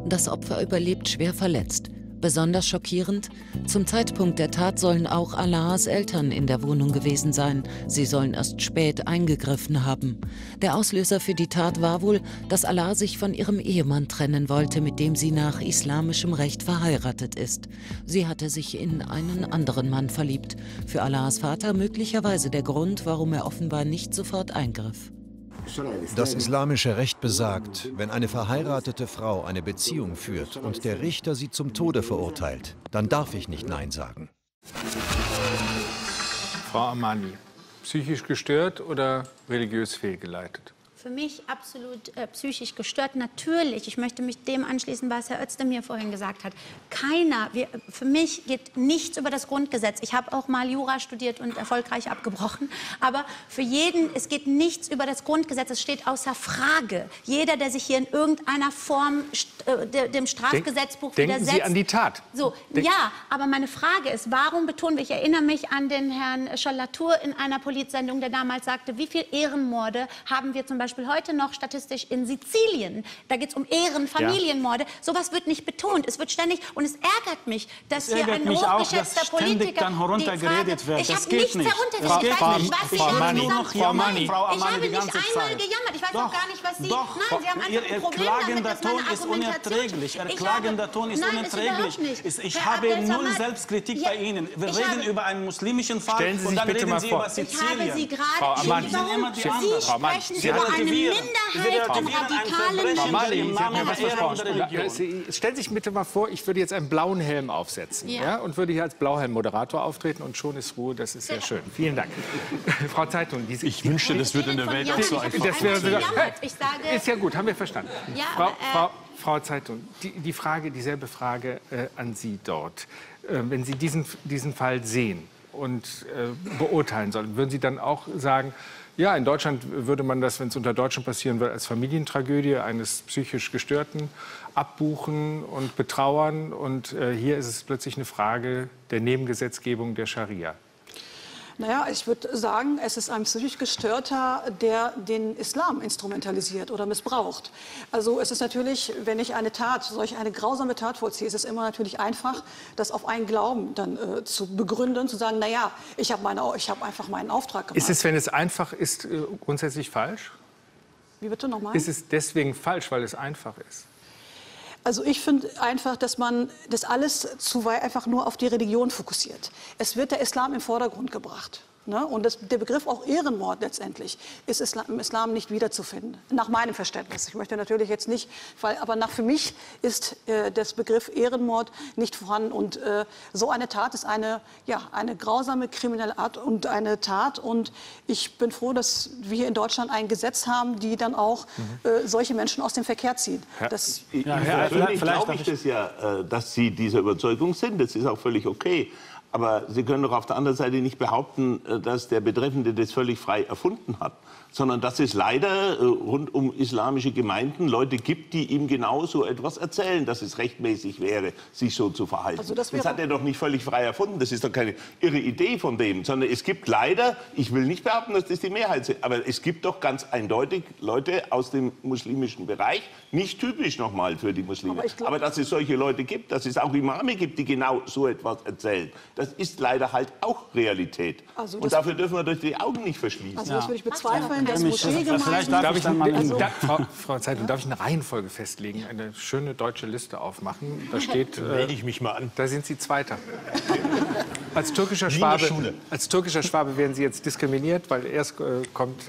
Das Opfer überlebt schwer verletzt. Besonders schockierend, zum Zeitpunkt der Tat sollen auch Alaas Eltern in der Wohnung gewesen sein. Sie sollen erst spät eingegriffen haben. Der Auslöser für die Tat war wohl, dass Alaa sich von ihrem Ehemann trennen wollte, mit dem sie nach islamischem Recht verheiratet ist. Sie hatte sich in einen anderen Mann verliebt. Für Alaas Vater möglicherweise der Grund, warum er offenbar nicht sofort eingriff. Das islamische Recht besagt, wenn eine verheiratete Frau eine Beziehung führt und der Richter sie zum Tode verurteilt, dann darf ich nicht Nein sagen. Frau Amani, psychisch gestört oder religiös fehlgeleitet? Für mich absolut äh, psychisch gestört. Natürlich, ich möchte mich dem anschließen, was Herr Özdemir vorhin gesagt hat. Keiner, wir, für mich geht nichts über das Grundgesetz. Ich habe auch mal Jura studiert und erfolgreich abgebrochen. Aber für jeden, es geht nichts über das Grundgesetz. Es steht außer Frage. Jeder, der sich hier in irgendeiner Form äh, dem Strafgesetzbuch Denk, widersetzt. Denken Sie an die Tat. So, Denk ja, aber meine Frage ist, warum betonen wir, ich erinnere mich an den Herrn Scholl-Latour in einer Polizsendung, der damals sagte, wie viele Ehrenmorde haben wir zum Beispiel heute noch statistisch in Sizilien. Da geht es um Ehren, Familienmorde. Ja. Sowas wird nicht betont. Es wird ständig, und es ärgert mich, dass es hier ein hochgeschätzter auch, Politiker dann heruntergeredet wird. Ich habe nichts heruntergeredet. Ich weiß nicht, was Sie haben gesagt. Frau Amani, Frau Amani, ich habe nicht einmal Zeit. gejammert. Ich weiß doch, auch gar nicht, was Sie... Doch, nein, Sie haben einfach ein Problem damit, dass meine Argumentation... Ihr klagender Ton ist unerträglich. Ich habe null Selbstkritik bei Ihnen. Wir reden über einen muslimischen Fall und dann reden Sie über Sizilien. Ich habe Sie gerade... Sie sprechen über einen... Eine Minderheit an radikalen Menschen. Stellen Sie sich bitte mal vor, ich würde jetzt einen blauen Helm aufsetzen ja. Ja, und würde hier als Blauhelm-Moderator auftreten und schon ist Ruhe, das ist sehr schön. Vielen Dank. Frau Zeytun, diese ich wünschte, das würde in der Welt auch so einfach. Das wäre sogar, hey, ist ja gut, haben wir verstanden. Ja, Frau, aber, äh, Frau, Frau Zeytun, die, die Frage, dieselbe Frage äh, an Sie dort. Äh, wenn Sie diesen, diesen Fall sehen und äh, beurteilen sollen, würden Sie dann auch sagen, Ja, in Deutschland würde man das, wenn es unter Deutschen passieren würde, als Familientragödie eines psychisch Gestörten abbuchen und betrauern. Und äh, hier ist es plötzlich eine Frage der Nebengesetzgebung der Scharia. Naja, ich würde sagen, es ist ein psychisch Gestörter, der den Islam instrumentalisiert oder missbraucht. Also es ist natürlich, wenn ich eine Tat, solch eine grausame Tat vollziehe, ist es immer natürlich einfach, das auf einen Glauben dann äh, zu begründen, zu sagen, naja, ich habe hab einfach meinen Auftrag gemacht. Ist es, wenn es einfach ist, grundsätzlich falsch? Wie bitte nochmal? Ist es deswegen falsch, weil es einfach ist? Also ich finde einfach, dass man das alles zu weit einfach nur auf die Religion fokussiert. Es wird der Islam im Vordergrund gebracht. Ne? Und das, der Begriff auch Ehrenmord letztendlich ist Islam, im Islam nicht wiederzufinden, nach meinem Verständnis. Ich möchte natürlich jetzt nicht, weil, aber nach, für mich ist äh, das Begriff Ehrenmord nicht vorhanden. Und äh, so eine Tat ist eine, ja, eine grausame kriminelle Art und eine Tat. Und ich bin froh, dass wir hier in Deutschland ein Gesetz haben, die dann auch mhm. äh, solche Menschen aus dem Verkehr ziehen. Das, ja, Herr, persönlich glaube ich das ja, äh, dass Sie dieser Überzeugung sind. Das ist auch völlig okay. Aber Sie können doch auf der anderen Seite nicht behaupten, dass der Betreffende das völlig frei erfunden hat. Sondern dass es leider rund um islamische Gemeinden Leute gibt, die ihm genau so etwas erzählen, dass es rechtmäßig wäre, sich so zu verhalten. Also das, das hat er doch nicht völlig frei erfunden. Das ist doch keine irre Idee von dem. Sondern es gibt leider, ich will nicht behaupten, dass das die Mehrheit sind, aber es gibt doch ganz eindeutig Leute aus dem muslimischen Bereich, nicht typisch nochmal für die Muslime, aber, ich glaub, aber dass es solche Leute gibt, dass es auch Imame gibt, die genau so etwas erzählen. Das ist leider halt auch Realität. Also und dafür dürfen wir durch die Augen nicht verschließen. Also das würde ich bezweifeln. Das das vielleicht darf ich, also, da, Frau, Frau Zeytun, darf ich eine Reihenfolge festlegen, eine schöne deutsche Liste aufmachen. Da steht, äh, lege ich mich mal an. Da sind Sie Zweiter. Als türkischer Schwabe, als türkischer Schwabe werden Sie jetzt diskriminiert, weil erst äh, kommt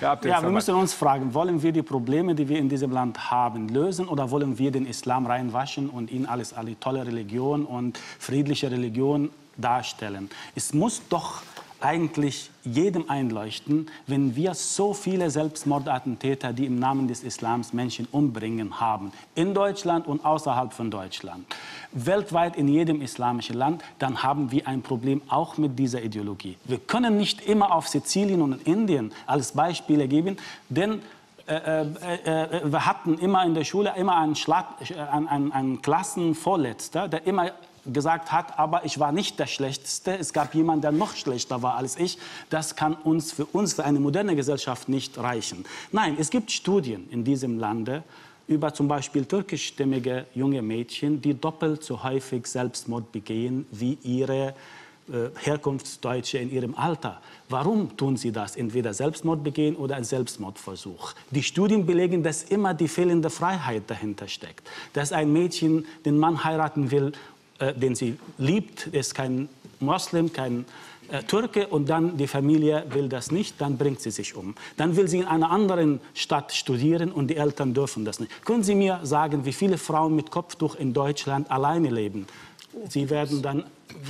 der Abdel-Samad. Ja, wir müssen uns fragen, wollen wir die Probleme, die wir in diesem Land haben, lösen oder wollen wir den Islam reinwaschen und ihn alles, alle tolle Religion und friedliche Religion darstellen? Es muss doch eigentlich jedem einleuchten, wenn wir so viele Selbstmordattentäter, die im Namen des Islams Menschen umbringen, haben, in Deutschland und außerhalb von Deutschland, weltweit in jedem islamischen Land, dann haben wir ein Problem auch mit dieser Ideologie. Wir können nicht immer auf Sizilien und Indien als Beispiele geben, denn Äh, äh, äh, wir hatten immer in der Schule immer einen, Schlag, äh, einen, einen Klassenvorletzter, der immer gesagt hat, aber ich war nicht der Schlechteste, es gab jemanden, der noch schlechter war als ich. Das kann uns für uns, für eine moderne Gesellschaft nicht reichen. Nein, es gibt Studien in diesem Lande über zum Beispiel türkischstämmige junge Mädchen, die doppelt so häufig Selbstmord begehen wie ihre Herkunftsdeutsche in ihrem Alter. Warum tun sie das? Entweder Selbstmord begehen oder ein Selbstmordversuch. Die Studien belegen, dass immer die fehlende Freiheit dahinter steckt. Dass ein Mädchen den Mann heiraten will, äh, den sie liebt, ist kein Moslem, kein äh, Türke, und dann die Familie will das nicht, dann bringt sie sich um. Dann will sie in einer anderen Stadt studieren und die Eltern dürfen das nicht. Können Sie mir sagen, wie viele Frauen mit Kopftuch in Deutschland alleine leben? Sie werden dann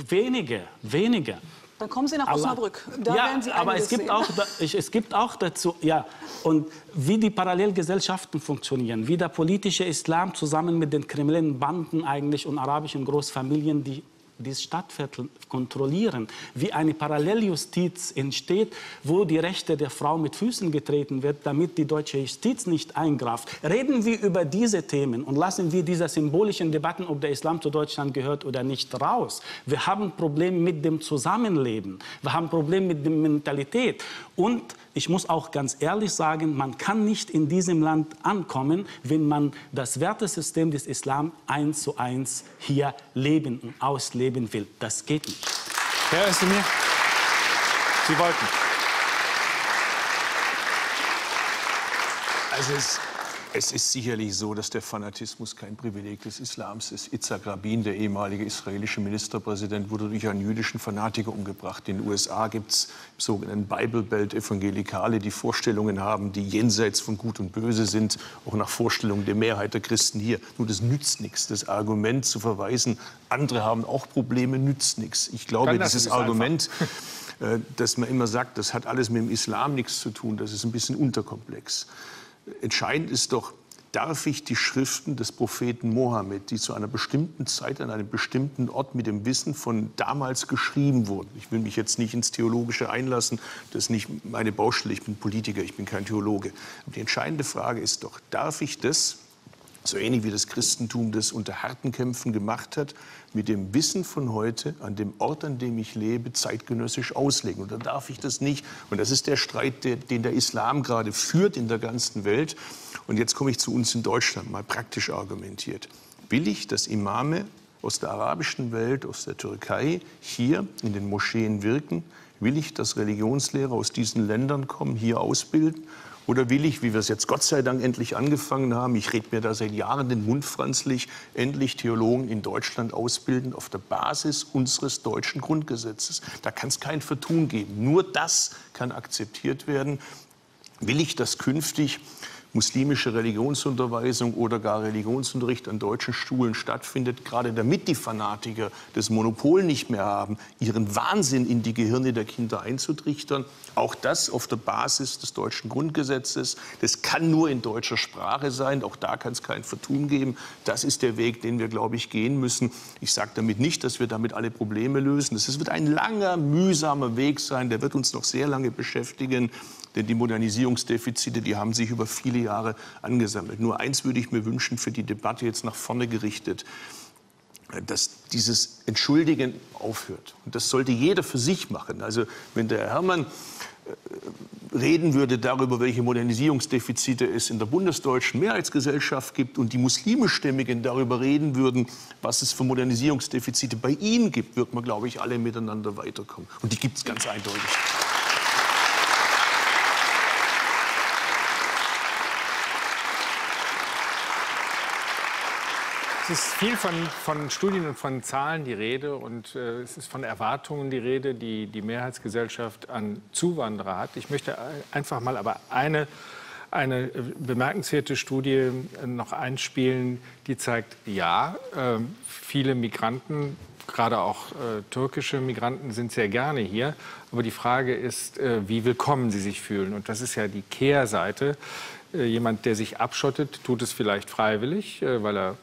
wenige, wenige. Dann kommen Sie nach Osnabrück. Da ja, werden Sie aber es gibt, auch, es gibt auch dazu, ja, und wie die Parallelgesellschaften funktionieren, wie der politische Islam zusammen mit den kriminellen Banden eigentlich und arabischen Großfamilien, die das Stadtviertel kontrollieren, wie eine Paralleljustiz entsteht, wo die Rechte der Frau mit Füßen getreten wird, damit die deutsche Justiz nicht eingreift. Reden wir über diese Themen und lassen wir diese symbolischen Debatten, ob der Islam zu Deutschland gehört oder nicht, raus. Wir haben Probleme mit dem Zusammenleben, wir haben Probleme mit der Mentalität. Und ich muss auch ganz ehrlich sagen, man kann nicht in diesem Land ankommen, wenn man das Wertesystem des Islam eins zu eins hier leben und ausleben will. Das geht nicht. Herr Özdemir, Sie wollten. Also es, es ist sicherlich so, dass der Fanatismus kein Privileg des Islams ist. Itzhak Rabin, der ehemalige israelische Ministerpräsident, wurde durch einen jüdischen Fanatiker umgebracht. In den U S A gibt es im sogenannten Bible Belt Evangelikale, die Vorstellungen haben, die jenseits von Gut und Böse sind, auch nach Vorstellungen der Mehrheit der Christen hier. Nur das nützt nichts, das Argument zu verweisen, andere haben auch Probleme, nützt nichts. Ich glaube, dieses Argument, äh, dass man immer sagt, das hat alles mit dem Islam nichts zu tun, das ist ein bisschen unterkomplex. Entscheidend ist doch, darf ich die Schriften des Propheten Mohammed, die zu einer bestimmten Zeit an einem bestimmten Ort mit dem Wissen von damals geschrieben wurden. Ich will mich jetzt nicht ins Theologische einlassen, das ist nicht meine Baustelle, ich bin Politiker, ich bin kein Theologe. Aber die entscheidende Frage ist doch, darf ich das, so ähnlich wie das Christentum das unter harten Kämpfen gemacht hat, mit dem Wissen von heute, an dem Ort, an dem ich lebe, zeitgenössisch auslegen. Und dann darf ich das nicht. Und das ist der Streit, den der Islam gerade führt in der ganzen Welt. Und jetzt komme ich zu uns in Deutschland, mal praktisch argumentiert. Will ich, dass Imame aus der arabischen Welt, aus der Türkei, hier in den Moscheen wirken? Will ich, dass Religionslehrer aus diesen Ländern kommen, hier ausbilden? Oder will ich, wie wir es jetzt Gott sei Dank endlich angefangen haben, ich rede mir da seit Jahren den Mund franzlich, endlich Theologen in Deutschland ausbilden auf der Basis unseres deutschen Grundgesetzes. Da kann es kein Vertun geben. Nur das kann akzeptiert werden. Will ich, dass künftig muslimische Religionsunterweisung oder gar Religionsunterricht an deutschen Schulen stattfindet, gerade damit die Fanatiker das Monopol nicht mehr haben, ihren Wahnsinn in die Gehirne der Kinder einzutrichtern. Auch das auf der Basis des deutschen Grundgesetzes. Das kann nur in deutscher Sprache sein, auch da kann es kein Vertun geben. Das ist der Weg, den wir, glaube ich, gehen müssen. Ich sage damit nicht, dass wir damit alle Probleme lösen. Es wird ein langer, mühsamer Weg sein, der wird uns noch sehr lange beschäftigen. Denn die Modernisierungsdefizite, die haben sich über viele Jahre angesammelt. Nur eins würde ich mir wünschen für die Debatte jetzt nach vorne gerichtet, dass dieses Entschuldigen aufhört. Und das sollte jeder für sich machen. Also wenn der Herr Herrmann reden würde darüber, welche Modernisierungsdefizite es in der bundesdeutschen Mehrheitsgesellschaft gibt und die muslimischstämmigen darüber reden würden, was es für Modernisierungsdefizite bei ihnen gibt, würden wir, glaube ich, alle miteinander weiterkommen. Und die gibt es ganz eindeutig. Es ist viel von, von Studien und von Zahlen die Rede und äh, es ist von Erwartungen die Rede, die die Mehrheitsgesellschaft an Zuwanderer hat. Ich möchte einfach mal aber eine, eine bemerkenswerte Studie noch einspielen, die zeigt, ja, äh, viele Migranten, gerade auch äh, türkische Migranten sind sehr gerne hier. Aber die Frage ist, äh, wie willkommen sie sich fühlen. Und das ist ja die Kehrseite. Äh, jemand, der sich abschottet, tut es vielleicht freiwillig, äh, weil er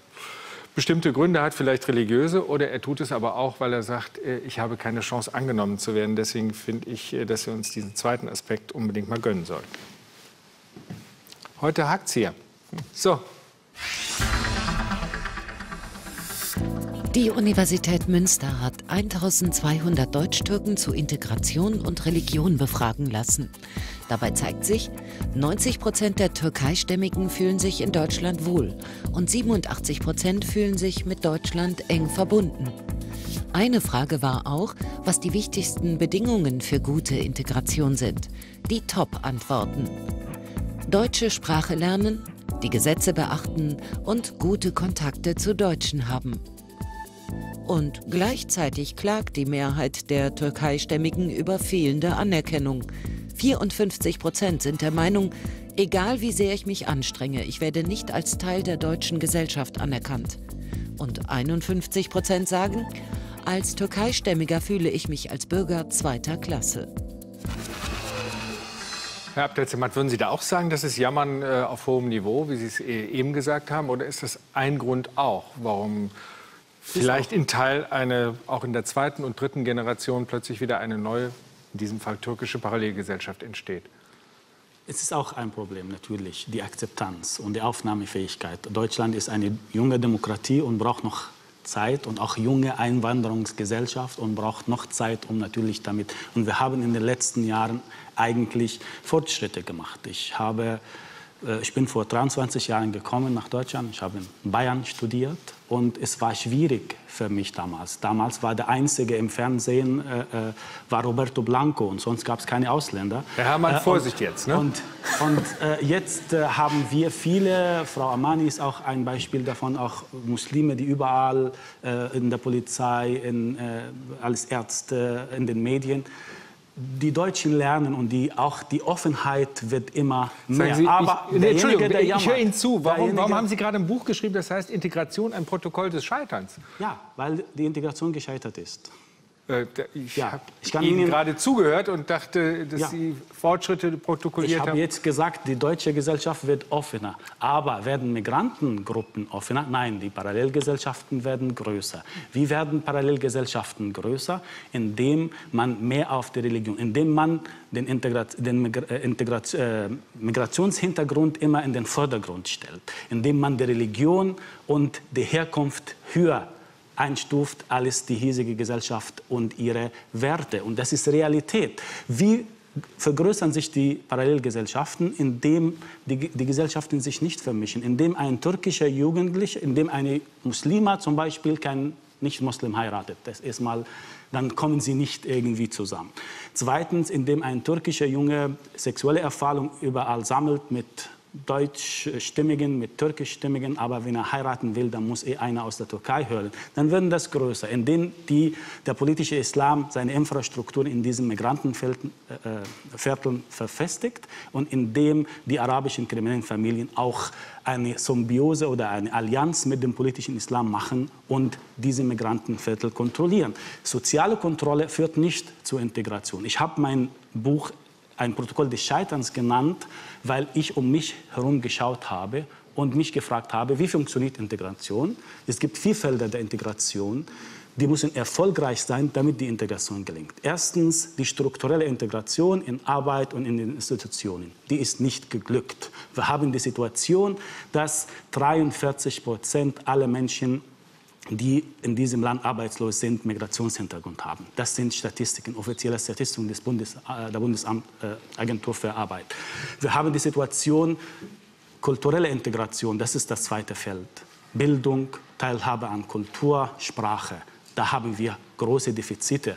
bestimmte Gründe hat, vielleicht religiöse, oder er tut es aber auch, weil er sagt, ich habe keine Chance angenommen zu werden. Deswegen finde ich, dass wir uns diesen zweiten Aspekt unbedingt mal gönnen sollten. Heute hakt's hier. So. Die Universität Münster hat eintausendzweihundert Deutschtürken zu Integration und Religion befragen lassen. Dabei zeigt sich, neunzig Prozent der Türkeistämmigen fühlen sich in Deutschland wohl und siebenundachtzig Prozent fühlen sich mit Deutschland eng verbunden. Eine Frage war auch, was die wichtigsten Bedingungen für gute Integration sind. Die Top-Antworten: deutsche Sprache lernen, die Gesetze beachten und gute Kontakte zu Deutschen haben. Und gleichzeitig klagt die Mehrheit der Türkeistämmigen über fehlende Anerkennung. vierundfünfzig Prozent sind der Meinung, egal wie sehr ich mich anstrenge, ich werde nicht als Teil der deutschen Gesellschaft anerkannt. Und einundfünfzig Prozent sagen, als Türkeistämmiger fühle ich mich als Bürger zweiter Klasse. Herr Abdel-Samad, würden Sie da auch sagen, das ist Jammern äh, auf hohem Niveau, wie Sie es eben gesagt haben? Oder ist das ein Grund auch, warum vielleicht in Teil eine, auch in der zweiten und dritten Generation plötzlich wieder eine neue, in diesem Fall türkische Parallelgesellschaft entsteht? Es ist auch ein Problem natürlich, die Akzeptanz und die Aufnahmefähigkeit. Deutschland ist eine junge Demokratie und braucht noch Zeit und auch junge Einwanderungsgesellschaft und braucht noch Zeit, um natürlich damit. Und wir haben in den letzten Jahren eigentlich Fortschritte gemacht. Ich habe Ich bin vor dreiundzwanzig Jahren gekommen nach Deutschland. Ich habe in Bayern studiert und es war schwierig für mich damals. Damals war der Einzige im Fernsehen äh, war Roberto Blanco und sonst gab es keine Ausländer. Herr Herrmann, äh, Vorsicht jetzt, ne? Und, und äh, jetzt äh, haben wir viele, Frau Amani ist auch ein Beispiel davon, auch Muslime, die überall äh, in der Polizei, in, äh, als Ärzte, in den Medien. Die Deutschen lernen und die, auch die Offenheit wird immer mehr. Sie, aber ich, Entschuldigung, der jammert, ich höre Ihnen zu. Warum, warum haben Sie gerade ein Buch geschrieben, das heißt Integration, ein Protokoll des Scheiterns? Ja, weil die Integration gescheitert ist. Äh, ich ja, habe Ihnen, Ihnen gerade zugehört und dachte, dass ja. Sie Fortschritte protokolliert ich hab haben. Ich habe jetzt gesagt, die deutsche Gesellschaft wird offener. Aber werden Migrantengruppen offener? Nein, die Parallelgesellschaften werden größer. Wie werden Parallelgesellschaften größer? Indem man mehr auf die Religion, indem man den, Integra den Migra Integra äh, Migrationshintergrund immer in den Vordergrund stellt. Indem man die Religion und die Herkunft höher einstuft als die hiesige Gesellschaft und ihre Werte. Und das ist Realität. Wie vergrößern sich die Parallelgesellschaften, indem die, die Gesellschaften sich nicht vermischen? Indem ein türkischer Jugendlicher, indem eine Muslima zum Beispiel keinen Nicht-Muslim heiratet. Das ist mal, dann kommen sie nicht irgendwie zusammen. Zweitens, indem ein türkischer Junge sexuelle Erfahrung überall sammelt mit Deutschstimmigen, mit Türkischstimmigen, aber wenn er heiraten will, dann muss eh einer aus der Türkei hören. Dann werden das größer, indem die, der politische Islam seine Infrastruktur in diesen Migrantenvierteln äh, verfestigt und indem die arabischen kriminellen Familien auch eine Symbiose oder eine Allianz mit dem politischen Islam machen und diese Migrantenviertel kontrollieren. Soziale Kontrolle führt nicht zur Integration. Ich habe mein Buch ein Protokoll des Scheiterns genannt, weil ich um mich herum geschaut habe und mich gefragt habe, wie funktioniert Integration? Es gibt vier Felder der Integration, die müssen erfolgreich sein, damit die Integration gelingt. Erstens die strukturelle Integration in Arbeit und in den Institutionen. Die ist nicht geglückt. Wir haben die Situation, dass dreiundvierzig Prozent aller Menschen, die in diesem Land arbeitslos sind, Migrationshintergrund haben. Das sind Statistiken, offizielle Statistiken des Bundes, der Bundesagentur für Arbeit. Wir haben die Situation kulturelle Integration, das ist das zweite Feld. Bildung, Teilhabe an Kultur, Sprache. Da haben wir große Defizite,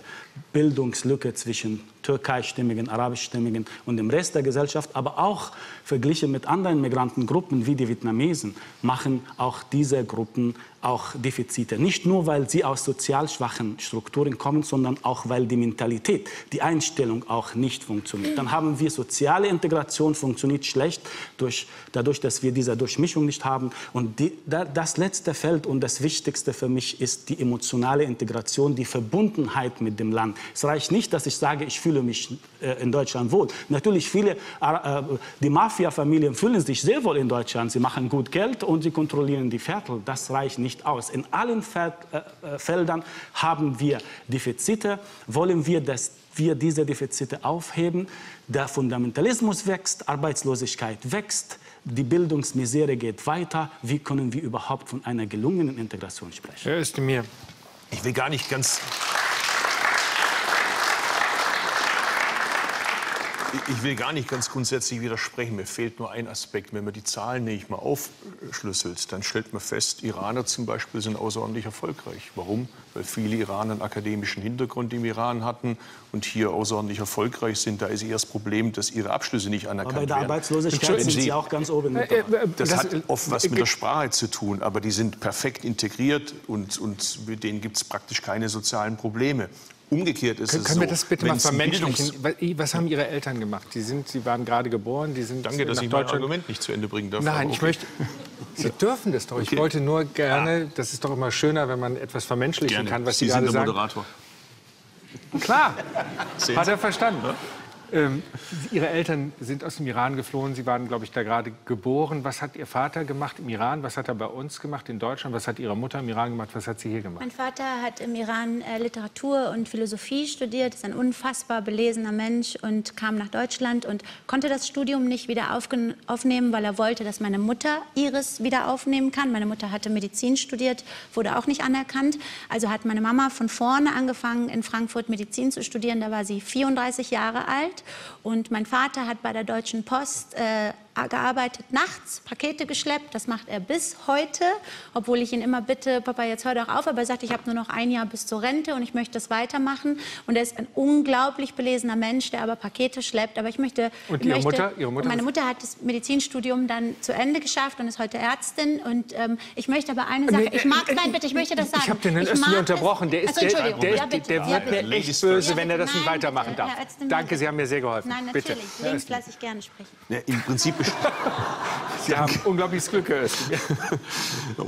Bildungslücke zwischen türkeistimmigen, arabischstimmigen und dem Rest der Gesellschaft, aber auch verglichen mit anderen Migrantengruppen wie die Vietnamesen machen auch diese Gruppen auch Defizite. Nicht nur, weil sie aus sozial schwachen Strukturen kommen, sondern auch, weil die Mentalität, die Einstellung auch nicht funktioniert. Dann haben wir soziale Integration, funktioniert schlecht, durch, dadurch, dass wir diese Durchmischung nicht haben. Und die, das letzte Feld und das Wichtigste für mich ist die emotionale Integration, die Verbundenheit mit dem Land. Es reicht nicht, dass ich sage, ich fühle mich äh, in Deutschland wohl. Natürlich, viele, äh, die Mafia-Familien fühlen sich sehr wohl in Deutschland. Sie machen gut Geld und sie kontrollieren die Viertel. Das reicht nicht aus. In allen Fel äh, Feldern haben wir Defizite. Wollen wir, dass wir diese Defizite aufheben? Der Fundamentalismus wächst, Arbeitslosigkeit wächst, die Bildungsmisere geht weiter. Wie können wir überhaupt von einer gelungenen Integration sprechen? Herr Özdemir, ich will gar nicht ganz... Ich will gar nicht ganz grundsätzlich widersprechen. Mir fehlt nur ein Aspekt. Wenn man die Zahlen nicht mal aufschlüsselt, dann stellt man fest, Iraner zum Beispiel sind außerordentlich erfolgreich. Warum? Weil viele Iraner einen akademischen Hintergrund im Iran hatten und hier außerordentlich erfolgreich sind. Da ist eher das Problem, dass ihre Abschlüsse nicht anerkannt werden. Aber bei der Arbeitslosigkeit sind sie auch ganz oben mit dabei. Das hat oft was mit der Sprache zu tun, aber die sind perfekt integriert und, und mit denen gibt es praktisch keine sozialen Probleme. Umgekehrt ist es so. Können wir das bitte mal vermenschlichen? Was haben Ihre Eltern gemacht? Die sind, Sie waren gerade geboren, die sind nach Deutschland... Danke, dass ich mein Argument nicht zu Ende bringen darf. Nein, ich möchte... Sie dürfen das doch. Ich wollte nur gerne... Das ist doch immer schöner, wenn man etwas vermenschlichen kann, was Sie gerade sagen. Sie sind der Moderator. Klar, hat er verstanden. Ähm, Ihre Eltern sind aus dem Iran geflohen. Sie waren, glaube ich, da gerade geboren. Was hat Ihr Vater gemacht im Iran? Was hat er bei uns gemacht in Deutschland? Was hat Ihre Mutter im Iran gemacht? Was hat sie hier gemacht? Mein Vater hat im Iran äh, Literatur und Philosophie studiert. Ist ein unfassbar belesener Mensch und kam nach Deutschland und konnte das Studium nicht wieder aufnehmen, weil er wollte, dass meine Mutter ihres wieder aufnehmen kann. Meine Mutter hatte Medizin studiert, wurde auch nicht anerkannt. Also hat meine Mama von vorne angefangen, in Frankfurt Medizin zu studieren. Da war sie vierunddreißig Jahre alt. Und mein Vater hat bei der Deutschen Post äh, gearbeitet, nachts Pakete geschleppt. Das macht er bis heute, obwohl ich ihn immer bitte, Papa, jetzt hör doch auf. Aber er sagt, ich habe nur noch ein Jahr bis zur Rente und ich möchte das weitermachen. Und er ist ein unglaublich belesener Mensch, der aber Pakete schleppt. Aber ich möchte... Und ich ihre, möchte Mutter? ihre Mutter? Meine Mutter hat das Medizinstudium dann zu Ende geschafft und ist heute Ärztin. Und ähm, ich möchte aber eine Sache... Nee, ich mag... Äh, nein, bitte, ich möchte das sagen. Ich habe den Herrn Özdemir unterbrochen. Der ist, also, der, der, ja, bitte, der wird ja, mir echt böse, ja, wenn er das nein, nicht weitermachen bitte, darf. Danke, Sie haben mir sehr geholfen. Nein, natürlich. Bitte. Links lasse ich gerne sprechen. Ja, im Prinzip Sie haben unglaubliches Glück, Herr Özdemir.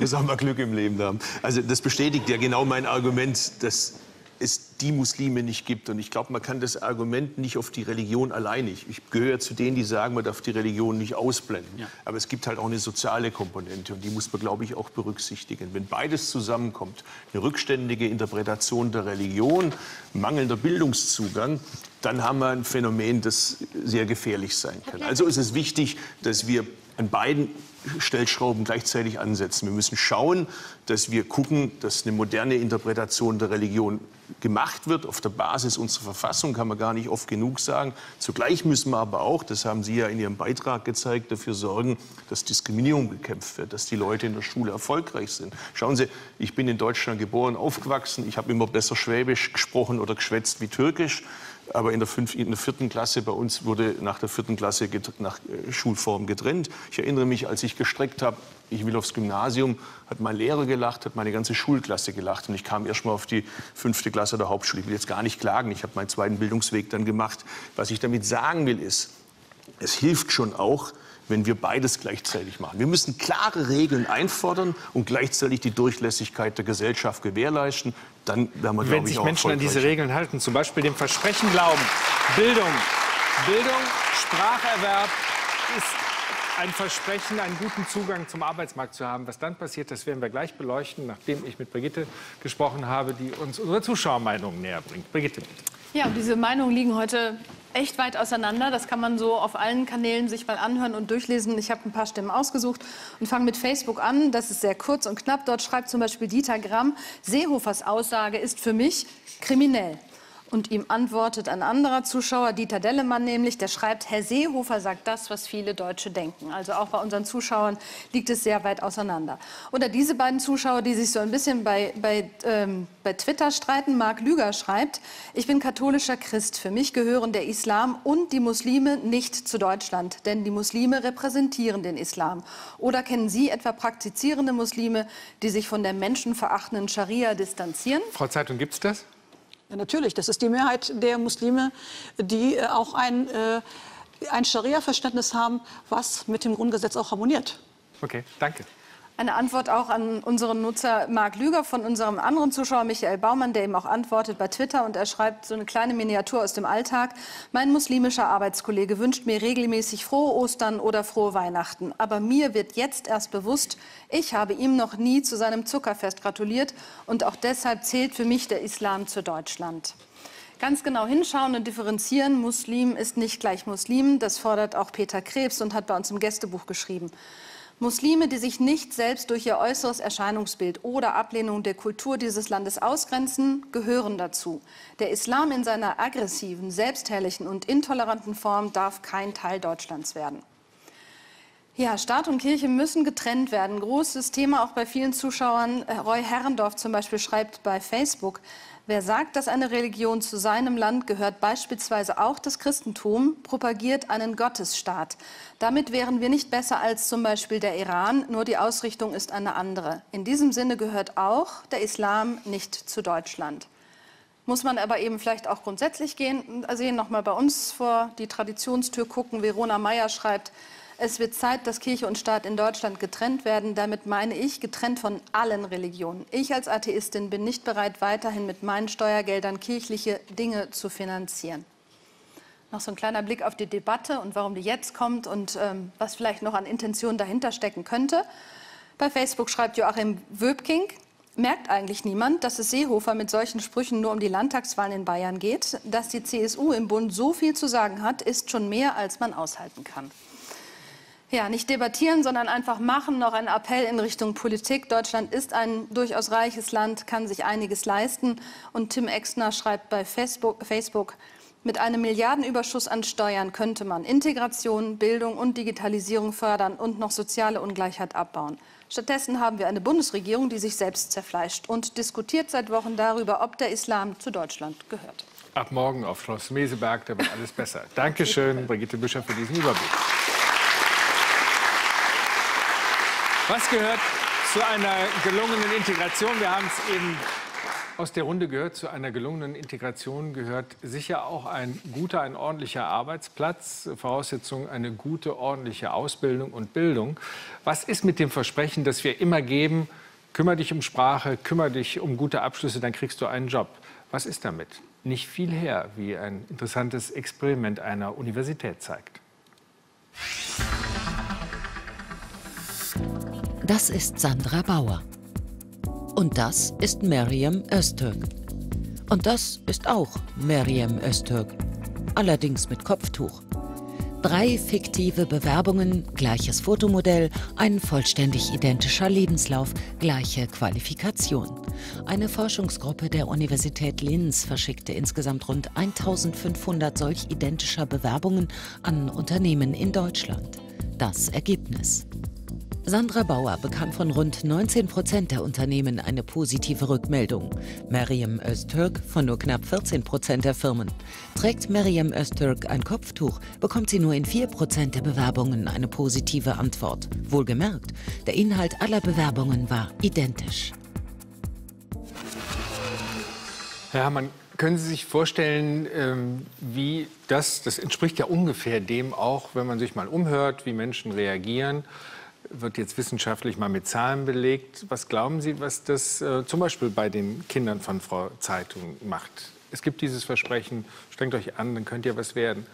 Das haben wir Glück im Leben da. Also das bestätigt ja genau mein Argument, dass es die Muslime nicht gibt. Und ich glaube, man kann das Argument nicht auf die Religion alleine. Ich gehöre zu denen, die sagen, man darf die Religion nicht ausblenden. Ja. Aber es gibt halt auch eine soziale Komponente und die muss man, glaube ich, auch berücksichtigen. Wenn beides zusammenkommt, eine rückständige Interpretation der Religion, mangelnder Bildungszugang, dann haben wir ein Phänomen, das sehr gefährlich sein kann. Also ist es wichtig, dass wir an beiden Stellschrauben gleichzeitig ansetzen. Wir müssen schauen, dass wir gucken, dass eine moderne Interpretation der Religion gemacht wird. Auf der Basis unserer Verfassung kann man gar nicht oft genug sagen. Zugleich müssen wir aber auch, das haben Sie ja in Ihrem Beitrag gezeigt, dafür sorgen, dass Diskriminierung bekämpft wird, dass die Leute in der Schule erfolgreich sind. Schauen Sie, ich bin in Deutschland geboren, aufgewachsen. Ich habe immer besser Schwäbisch gesprochen oder geschwätzt wie Türkisch. Aber in der, fünf, in der vierten Klasse, bei uns wurde nach der vierten Klasse get, nach äh, Schulform getrennt. Ich erinnere mich, als ich gestreckt habe, ich will aufs Gymnasium, hat mein Lehrer gelacht, hat meine ganze Schulklasse gelacht. Und ich kam erst mal auf die fünfte Klasse der Hauptschule. Ich will jetzt gar nicht klagen, ich habe meinen zweiten Bildungsweg dann gemacht. Was ich damit sagen will, ist, es hilft schon auch, wenn wir beides gleichzeitig machen. Wir müssen klare Regeln einfordern und gleichzeitig die Durchlässigkeit der Gesellschaft gewährleisten. Dann werden wir, glaube ich, auch erfolgreich. Wenn sich Menschen an diese Regeln halten, zum Beispiel dem Versprechen glauben, Bildung, Bildung, Spracherwerb ist ein Versprechen, einen guten Zugang zum Arbeitsmarkt zu haben. Was dann passiert, das werden wir gleich beleuchten, nachdem ich mit Brigitte gesprochen habe, die uns unsere Zuschauermeinung näher bringt. Brigitte, bitte. Ja, und diese Meinungen liegen heute echt weit auseinander. Das kann man so auf allen Kanälen sich mal anhören und durchlesen. Ich habe ein paar Stimmen ausgesucht und fange mit Facebook an. Das ist sehr kurz und knapp. Dort schreibt zum Beispiel Dieter Gramm, Seehofers Aussage ist für mich kriminell. Und ihm antwortet ein anderer Zuschauer, Dieter Dellemann nämlich, der schreibt, Herr Seehofer sagt das, was viele Deutsche denken. Also auch bei unseren Zuschauern liegt es sehr weit auseinander. Oder diese beiden Zuschauer, die sich so ein bisschen bei, bei, ähm, bei Twitter streiten. Marc Lüger schreibt, ich bin katholischer Christ. Für mich gehören der Islam und die Muslime nicht zu Deutschland, denn die Muslime repräsentieren den Islam. Oder kennen Sie etwa praktizierende Muslime, die sich von der menschenverachtenden Scharia distanzieren? Frau Zeitung, gibt es das? Ja, natürlich, das ist die Mehrheit der Muslime, die äh, auch ein, äh, ein Scharia-Verständnis haben, was mit dem Grundgesetz auch harmoniert. Okay, danke. Eine Antwort auch an unseren Nutzer Marc Lüger von unserem anderen Zuschauer Michael Baumann, der ihm auch antwortet bei Twitter. Und er schreibt so eine kleine Miniatur aus dem Alltag. Mein muslimischer Arbeitskollege wünscht mir regelmäßig frohe Ostern oder frohe Weihnachten. Aber mir wird jetzt erst bewusst, ich habe ihm noch nie zu seinem Zuckerfest gratuliert. Und auch deshalb zählt für mich der Islam zu Deutschland. Ganz genau hinschauen und differenzieren. Muslim ist nicht gleich Muslim. Das fordert auch Peter Krebs und hat bei uns im Gästebuch geschrieben. Muslime, die sich nicht selbst durch ihr äußeres Erscheinungsbild oder Ablehnung der Kultur dieses Landes ausgrenzen, gehören dazu. Der Islam in seiner aggressiven, selbstherrlichen und intoleranten Form darf kein Teil Deutschlands werden. Ja, Staat und Kirche müssen getrennt werden. Großes Thema auch bei vielen Zuschauern. Roy Herrendorf zum Beispiel schreibt bei Facebook, wer sagt, dass eine Religion zu seinem Land gehört, beispielsweise auch das Christentum, propagiert einen Gottesstaat. Damit wären wir nicht besser als zum Beispiel der Iran, nur die Ausrichtung ist eine andere. In diesem Sinne gehört auch der Islam nicht zu Deutschland. Muss man aber eben vielleicht auch grundsätzlich gehen, sehen, noch mal bei uns vor die Traditionstür gucken. Verona Meyer schreibt, es wird Zeit, dass Kirche und Staat in Deutschland getrennt werden. Damit meine ich, getrennt von allen Religionen. Ich als Atheistin bin nicht bereit, weiterhin mit meinen Steuergeldern kirchliche Dinge zu finanzieren. Noch so ein kleiner Blick auf die Debatte und warum die jetzt kommt und ähm, was vielleicht noch an Intention dahinter stecken könnte. Bei Facebook schreibt Joachim Wöbking, merkt eigentlich niemand, dass es Seehofer mit solchen Sprüchen nur um die Landtagswahlen in Bayern geht? Dass die C S U im Bund so viel zu sagen hat, ist schon mehr, als man aushalten kann. Ja, nicht debattieren, sondern einfach machen. Noch ein Appell in Richtung Politik. Deutschland ist ein durchaus reiches Land, kann sich einiges leisten. Und Tim Exner schreibt bei Facebook, Facebook, mit einem Milliardenüberschuss an Steuern könnte man Integration, Bildung und Digitalisierung fördern und noch soziale Ungleichheit abbauen. Stattdessen haben wir eine Bundesregierung, die sich selbst zerfleischt und diskutiert seit Wochen darüber, ob der Islam zu Deutschland gehört. Ab morgen auf Schloss Meseberg, da wird alles besser. Dankeschön, Brigitte Büscher, für diesen Überblick. Was gehört zu einer gelungenen Integration? Wir haben es eben aus der Runde gehört. Zu einer gelungenen Integration gehört sicher auch ein guter, ein ordentlicher Arbeitsplatz. Voraussetzung eine gute, ordentliche Ausbildung und Bildung. Was ist mit dem Versprechen, das wir immer geben, kümmere dich um Sprache, kümmere dich um gute Abschlüsse, dann kriegst du einen Job? Was ist damit? Nicht viel her, wie ein interessantes Experiment einer Universität zeigt. Das ist Sandra Bauer. Und das ist Meryem Öztürk. Und das ist auch Meryem Öztürk, allerdings mit Kopftuch. Drei fiktive Bewerbungen, gleiches Fotomodell, ein vollständig identischer Lebenslauf, gleiche Qualifikation. Eine Forschungsgruppe der Universität Linz verschickte insgesamt rund eintausendfünfhundert solch identischer Bewerbungen an Unternehmen in Deutschland. Das Ergebnis: Sandra Bauer bekam von rund neunzehn Prozent der Unternehmen eine positive Rückmeldung. Meryem Öztürk von nur knapp vierzehn Prozent der Firmen. Trägt Meryem Öztürk ein Kopftuch, bekommt sie nur in vier Prozent der Bewerbungen eine positive Antwort. Wohlgemerkt, der Inhalt aller Bewerbungen war identisch. Herr Herrmann, können Sie sich vorstellen, wie das, das entspricht ja ungefähr dem auch, wenn man sich mal umhört, wie Menschen reagieren. Wird jetzt wissenschaftlich mal mit Zahlen belegt. Was glauben Sie, was das äh, zum Beispiel bei den Kindern von Frau Zeytun macht? Es gibt dieses Versprechen, strengt euch an, dann könnt ihr was werden.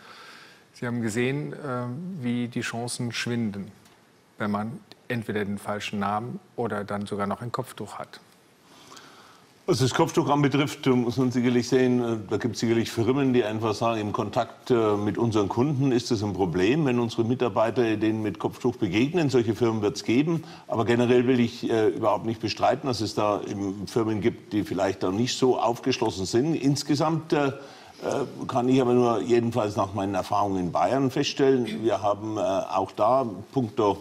Sie haben gesehen, äh, wie die Chancen schwinden, wenn man entweder den falschen Namen oder dann sogar noch ein Kopftuch hat. Was das Kopftuch anbetrifft, muss man sicherlich sehen, da gibt es sicherlich Firmen, die einfach sagen, im Kontakt mit unseren Kunden ist das ein Problem. Wenn unsere Mitarbeiter denen mit Kopftuch begegnen, solche Firmen wird es geben. Aber generell will ich äh, überhaupt nicht bestreiten, dass es da Firmen gibt, die vielleicht da nicht so aufgeschlossen sind. Insgesamt äh, kann ich aber nur jedenfalls nach meinen Erfahrungen in Bayern feststellen, wir haben äh, auch da puncto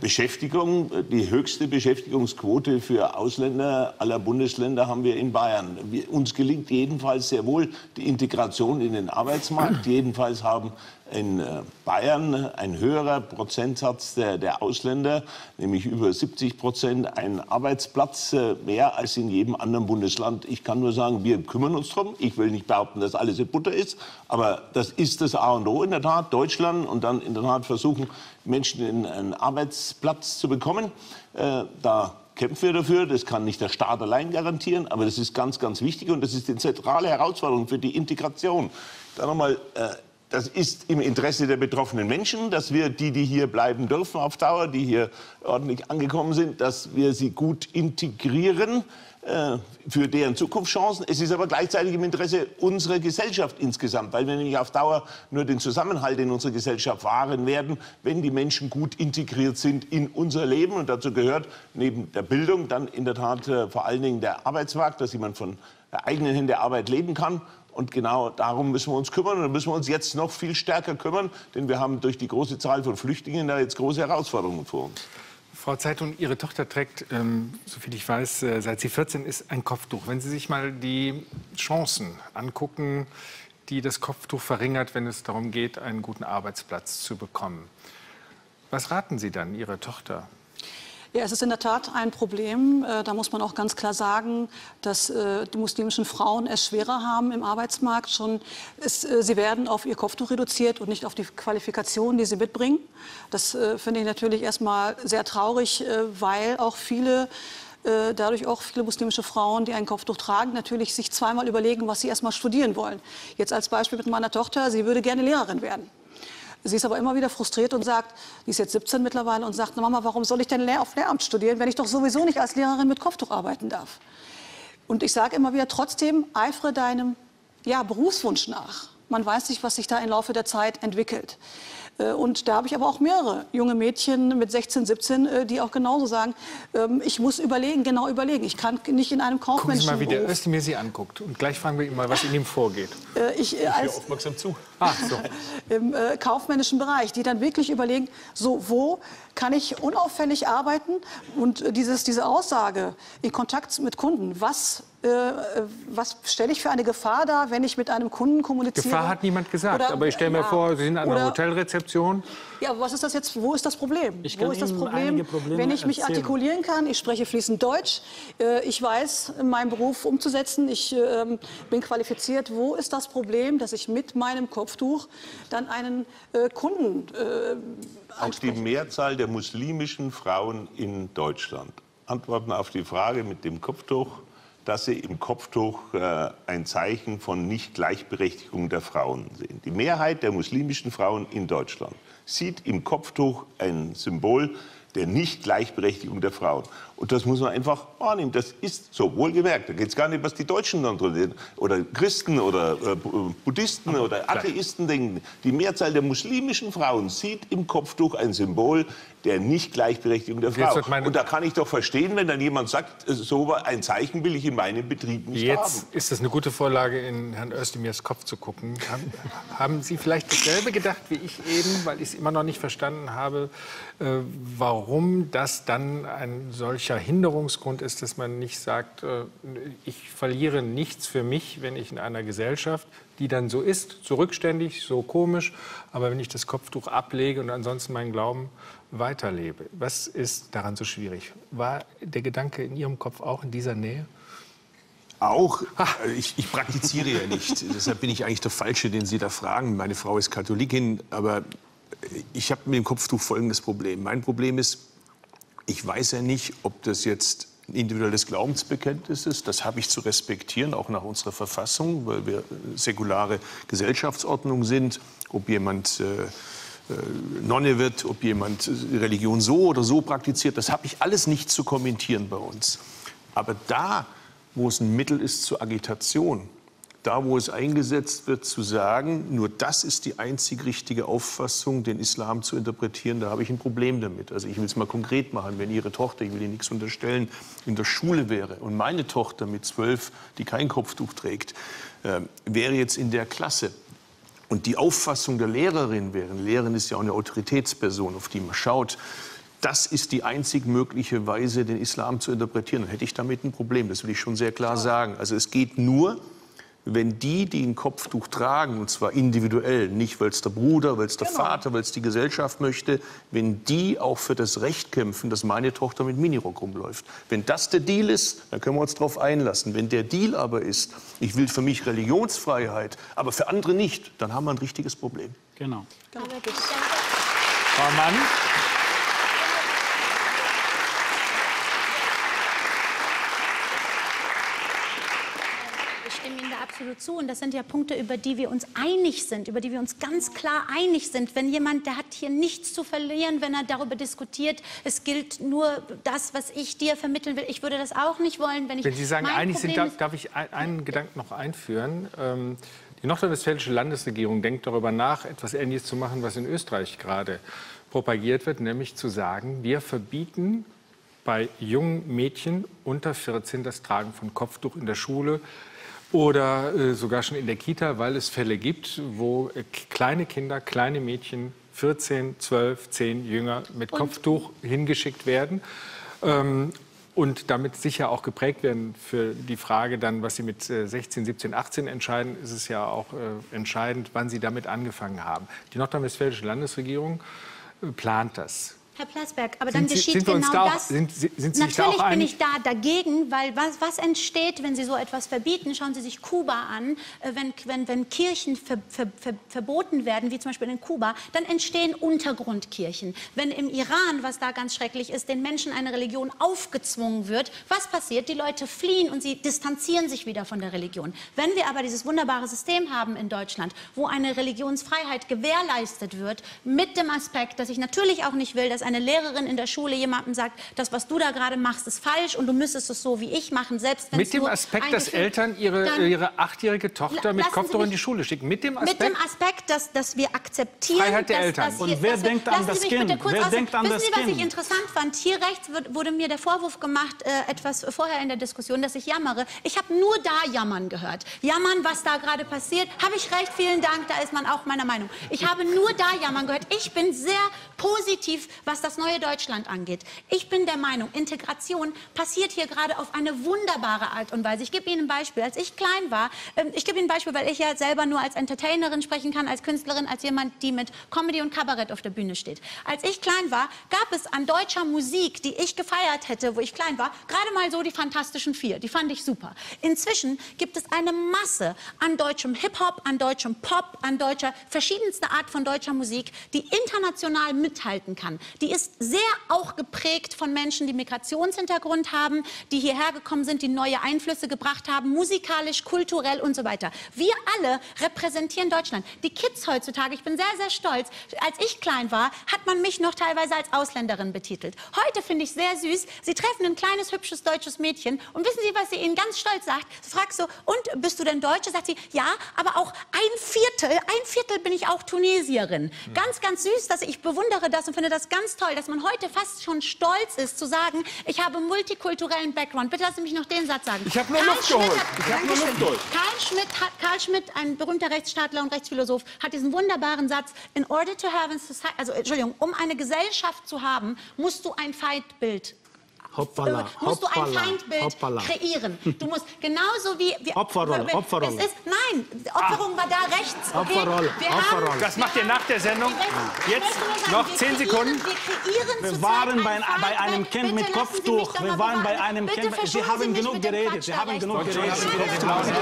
Beschäftigung, die höchste Beschäftigungsquote für Ausländer aller Bundesländer haben wir in Bayern. Wir, uns gelingt jedenfalls sehr wohl die Integration in den Arbeitsmarkt. Jedenfalls haben in Bayern ein höherer Prozentsatz der, der Ausländer, nämlich über siebzig Prozent, einen Arbeitsplatz mehr als in jedem anderen Bundesland. Ich kann nur sagen, wir kümmern uns drum. Ich will nicht behaupten, dass alles in Butter ist, aber das ist das A und O in der Tat, Deutschland, und dann in der Tat versuchen, Menschen in einen Arbeitsplatz zu bekommen. Äh, da kämpfen wir dafür. Das kann nicht der Staat allein garantieren, aber das ist ganz, ganz wichtig und das ist die zentrale Herausforderung für die Integration. Dann nochmal, äh, das ist im Interesse der betroffenen Menschen, dass wir die, die hier bleiben dürfen auf Dauer, die hier ordentlich angekommen sind, dass wir sie gut integrieren äh, für deren Zukunftschancen. Es ist aber gleichzeitig im Interesse unserer Gesellschaft insgesamt, weil wir nämlich auf Dauer nur den Zusammenhalt in unserer Gesellschaft wahren werden, wenn die Menschen gut integriert sind in unser Leben. Und dazu gehört neben der Bildung dann in der Tat äh, vor allen Dingen der Arbeitsmarkt, dass jemand von der eigenen Hände Arbeit leben kann. Und genau darum müssen wir uns kümmern. Und da müssen wir uns jetzt noch viel stärker kümmern, denn wir haben durch die große Zahl von Flüchtlingen da jetzt große Herausforderungen vor uns. Frau Zeytun, Ihre Tochter trägt, ähm, soviel ich weiß, äh, seit sie vierzehn ist, ein Kopftuch. Wenn Sie sich mal die Chancen angucken, die das Kopftuch verringert, wenn es darum geht, einen guten Arbeitsplatz zu bekommen. Was raten Sie dann Ihrer Tochter? Ja, es ist in der Tat ein Problem. Da muss man auch ganz klar sagen, dass die muslimischen Frauen es schwerer haben im Arbeitsmarkt. Schon ist, sie werden auf ihr Kopftuch reduziert und nicht auf die Qualifikation, die sie mitbringen. Das finde ich natürlich erstmal sehr traurig, weil auch viele dadurch auch viele muslimische Frauen, die ein Kopftuch tragen, natürlich sich zweimal überlegen, was sie erstmal studieren wollen. Jetzt als Beispiel mit meiner Tochter, sie würde gerne Lehrerin werden. Sie ist aber immer wieder frustriert und sagt, die ist jetzt siebzehn mittlerweile und sagt, Mama, warum soll ich denn auf Lehramt studieren, wenn ich doch sowieso nicht als Lehrerin mit Kopftuch arbeiten darf? Und ich sage immer wieder, trotzdem eifere deinem ja, Berufswunsch nach. Man weiß nicht, was sich da im Laufe der Zeit entwickelt. Und da habe ich aber auch mehrere junge Mädchen mit sechzehn, siebzehn, die auch genauso sagen, ich muss überlegen, genau überlegen. Ich kann nicht in einem kaufmännischen Beruf. Gucken Sie mal, wie der Özdemir Sie anguckt. Und gleich fragen wir ihn mal, was in ihm vorgeht. Ich, ich höre aufmerksam zu. Ach, so. Im äh, kaufmännischen Bereich, die dann wirklich überlegen, so wo kann ich unauffällig arbeiten? Und äh, dieses, diese Aussage in Kontakt mit Kunden, was... was stelle ich für eine Gefahr dar, wenn ich mit einem Kunden kommuniziere? Gefahr hat niemand gesagt, oder, aber ich stelle mir ja, vor, Sie sind an einer Hotelrezeption. Ja, was ist das jetzt? Wo ist das Problem? Ich kann Wo ist das Problem, wenn ich mich erzählen. artikulieren kann? Ich spreche fließend Deutsch, ich weiß, meinen Beruf umzusetzen, ich bin qualifiziert. Wo ist das Problem, dass ich mit meinem Kopftuch dann einen Kunden anspreche? Auch die Mehrzahl der muslimischen Frauen in Deutschland antworten auf die Frage mit dem Kopftuch: dass sie im Kopftuch äh, ein Zeichen von Nicht-Gleichberechtigung der Frauen sehen. Die Mehrheit der muslimischen Frauen in Deutschland sieht im Kopftuch ein Symbol der Nicht-Gleichberechtigung der Frauen. Und das muss man einfach wahrnehmen. Das ist so, wohlgemerkt. Da geht es gar nicht, was die Deutschen dann drüber denken. Oder Christen oder äh, Buddhisten aber oder Atheisten denken. Die Mehrzahl der muslimischen Frauen sieht im Kopftuch ein Symbol der Nicht-Gleichberechtigung der Frau. Und da kann ich doch verstehen, wenn dann jemand sagt, so ein Zeichen will ich in meinem Betrieb nicht jetzt haben. Jetzt ist das eine gute Vorlage, in Herrn Özdemirs Kopf zu gucken. Haben, haben Sie vielleicht dasselbe gedacht wie ich eben, weil ich es immer noch nicht verstanden habe, äh, warum das dann ein solcher Hinderungsgrund ist, dass man nicht sagt, äh, ich verliere nichts für mich, wenn ich in einer Gesellschaft, die dann so ist, so rückständig, so komisch, aber wenn ich das Kopftuch ablege und ansonsten meinen Glauben weiterlebe. Was ist daran so schwierig? War der Gedanke in Ihrem Kopf auch in dieser Nähe? Auch. Ich, ich praktiziere ja nicht. Deshalb bin ich eigentlich der Falsche, den Sie da fragen. Meine Frau ist Katholikin, aber ich habe mit dem Kopftuch folgendes Problem. Mein Problem ist, ich weiß ja nicht, ob das jetzt ein individuelles Glaubensbekenntnis ist. Das habe ich zu respektieren, auch nach unserer Verfassung, weil wir säkulare Gesellschaftsordnung sind. Ob jemand äh, Nonne wird, ob jemand Religion so oder so praktiziert, das habe ich alles nicht zu kommentieren bei uns. Aber da, wo es ein Mittel ist zur Agitation, da, wo es eingesetzt wird, zu sagen, nur das ist die einzig richtige Auffassung, den Islam zu interpretieren, da habe ich ein Problem damit. Also ich will es mal konkret machen, wenn Ihre Tochter, ich will Ihnen nichts unterstellen, in der Schule wäre und meine Tochter mit zwölf, die kein Kopftuch trägt, äh, wäre jetzt in der Klasse. Und die Auffassung der Lehrerin wäre, Lehrerin ist ja auch eine Autoritätsperson, auf die man schaut, das ist die einzig mögliche Weise, den Islam zu interpretieren. Dann hätte ich damit ein Problem, das will ich schon sehr klar sagen. Also es geht nur, wenn die, die ein Kopftuch tragen, und zwar individuell, nicht weil es der Bruder, weil es der genau. Vater, weil es die Gesellschaft möchte, wenn die auch für das Recht kämpfen, dass meine Tochter mit Minirock rumläuft. Wenn das der Deal ist, dann können wir uns darauf einlassen. Wenn der Deal aber ist, ich will für mich Religionsfreiheit, aber für andere nicht, dann haben wir ein richtiges Problem. Genau. Frau Mann. Absolut zu. Und das sind ja Punkte, über die wir uns einig sind, über die wir uns ganz klar einig sind. Wenn jemand, der hat hier nichts zu verlieren, wenn er darüber diskutiert, es gilt nur das, was ich dir vermitteln will. Ich würde das auch nicht wollen, wenn ich... Wenn Sie sagen, einig sind, darf, darf ich ein, einen Gedanken noch einführen. Ähm, die nordrhein-westfälische Landesregierung denkt darüber nach, etwas Ähnliches zu machen, was in Österreich gerade propagiert wird, nämlich zu sagen, wir verbieten bei jungen Mädchen unter vierzehn das Tragen von Kopftuch in der Schule, oder äh, sogar schon in der Kita, weil es Fälle gibt, wo äh, kleine Kinder, kleine Mädchen, vierzehn, zwölf, zehn, jünger, mit und? Kopftuch hingeschickt werden. Ähm, und damit sicher auch geprägt werden für die Frage, dann, was sie mit äh, sechzehn, siebzehn, achtzehn entscheiden, ist es ja auch äh, entscheidend, wann sie damit angefangen haben. Die nordrhein-westfälische Landesregierung äh, plant das. Herr Plasberg, aber dann geschieht genau das. Natürlich bin ich da dagegen, weil was, was entsteht, wenn Sie so etwas verbieten? Schauen Sie sich Kuba an, wenn, wenn, wenn Kirchen ver, ver, ver, verboten werden, wie zum Beispiel in Kuba, dann entstehen Untergrundkirchen. Wenn im Iran, was da ganz schrecklich ist, den Menschen eine Religion aufgezwungen wird, was passiert? Die Leute fliehen und sie distanzieren sich wieder von der Religion. Wenn wir aber dieses wunderbare System haben in Deutschland, wo eine Religionsfreiheit gewährleistet wird, mit dem Aspekt, dass ich natürlich auch nicht will, dass eine Lehrerin in der Schule jemandem sagt, das, was du da gerade machst, ist falsch und du müsstest es so wie ich machen, selbst wenn es nur mit dem Aspekt, dass Eltern ihre, ihre achtjährige Tochter mit Kopftuch in die Schule schicken. Mit dem Aspekt, mit dem Aspekt dass, dass wir akzeptieren... Freiheit der Eltern. Und wer denkt an das Kind? Wissen Sie, was ich interessant fand? Hier rechts wird, wurde mir der Vorwurf gemacht, äh, etwas vorher in der Diskussion, dass ich jammere. Ich habe nur da Jammern gehört. Jammern, was da gerade passiert. Habe ich recht? Vielen Dank, da ist man auch meiner Meinung. Ich habe nur da Jammern gehört. Ich bin sehr positiv, was was das neue Deutschland angeht. Ich bin der Meinung, Integration passiert hier gerade auf eine wunderbare Art und Weise. Ich gebe Ihnen ein Beispiel. Als ich klein war, ähm, ich gebe Ihnen ein Beispiel, weil ich ja selber nur als Entertainerin sprechen kann, als Künstlerin, als jemand, die mit Comedy und Kabarett auf der Bühne steht. Als ich klein war, gab es an deutscher Musik, die ich gefeiert hätte, wo ich klein war, gerade mal so die Fantastischen Vier. Die fand ich super. Inzwischen gibt es eine Masse an deutschem Hip-Hop, an deutschem Pop, an deutscher, verschiedenster Art von deutscher Musik, die international mithalten kann, die die ist sehr auch geprägt von Menschen, die Migrationshintergrund haben, die hierher gekommen sind, die neue Einflüsse gebracht haben, musikalisch, kulturell und so weiter. Wir alle repräsentieren Deutschland. Die Kids heutzutage, ich bin sehr, sehr stolz, als ich klein war, hat man mich noch teilweise als Ausländerin betitelt. Heute finde ich sehr süß, sie treffen ein kleines, hübsches deutsches Mädchen und wissen Sie, was sie ihnen ganz stolz sagt? Sie fragt so, und bist du denn Deutsche? Sagt sie, ja, aber auch ein Viertel, ein Viertel bin ich auch Tunesierin. Mhm. Ganz, ganz süß, dass ich bewundere das und finde das ganz toll, dass man heute fast schon stolz ist zu sagen, ich habe multikulturellen Background. Bitte lassen Sie mich noch den Satz sagen. Ich habe nur Luft geholt. Ich habe nur Luft geholt. Carl Schmitt, Carl Schmitt, ein berühmter Rechtsstaatler und Rechtsphilosoph, hat diesen wunderbaren Satz, in order to have a society, also Entschuldigung, um eine Gesellschaft zu haben, musst du ein Feindbild Hoppala, äh, musst hoppala, du ein Feindbild hoppala. kreieren. Du musst genauso wie... Wir, Opferrolle, wir, Opferrolle. Es ist, nein, Opferung ah. war da rechts. Okay? Opferrolle, wir Opferrolle. Haben, das macht ihr nach der Sendung. Rechts, jetzt sagen, noch zehn Sekunden. Kreieren, wir, wir waren bei, ein, bei einem Kind mit Kopftuch. Wir waren bei einem Kind... Sie haben genug geredet. Sie haben genug geredet. Jetzt reicht. Dankeschön.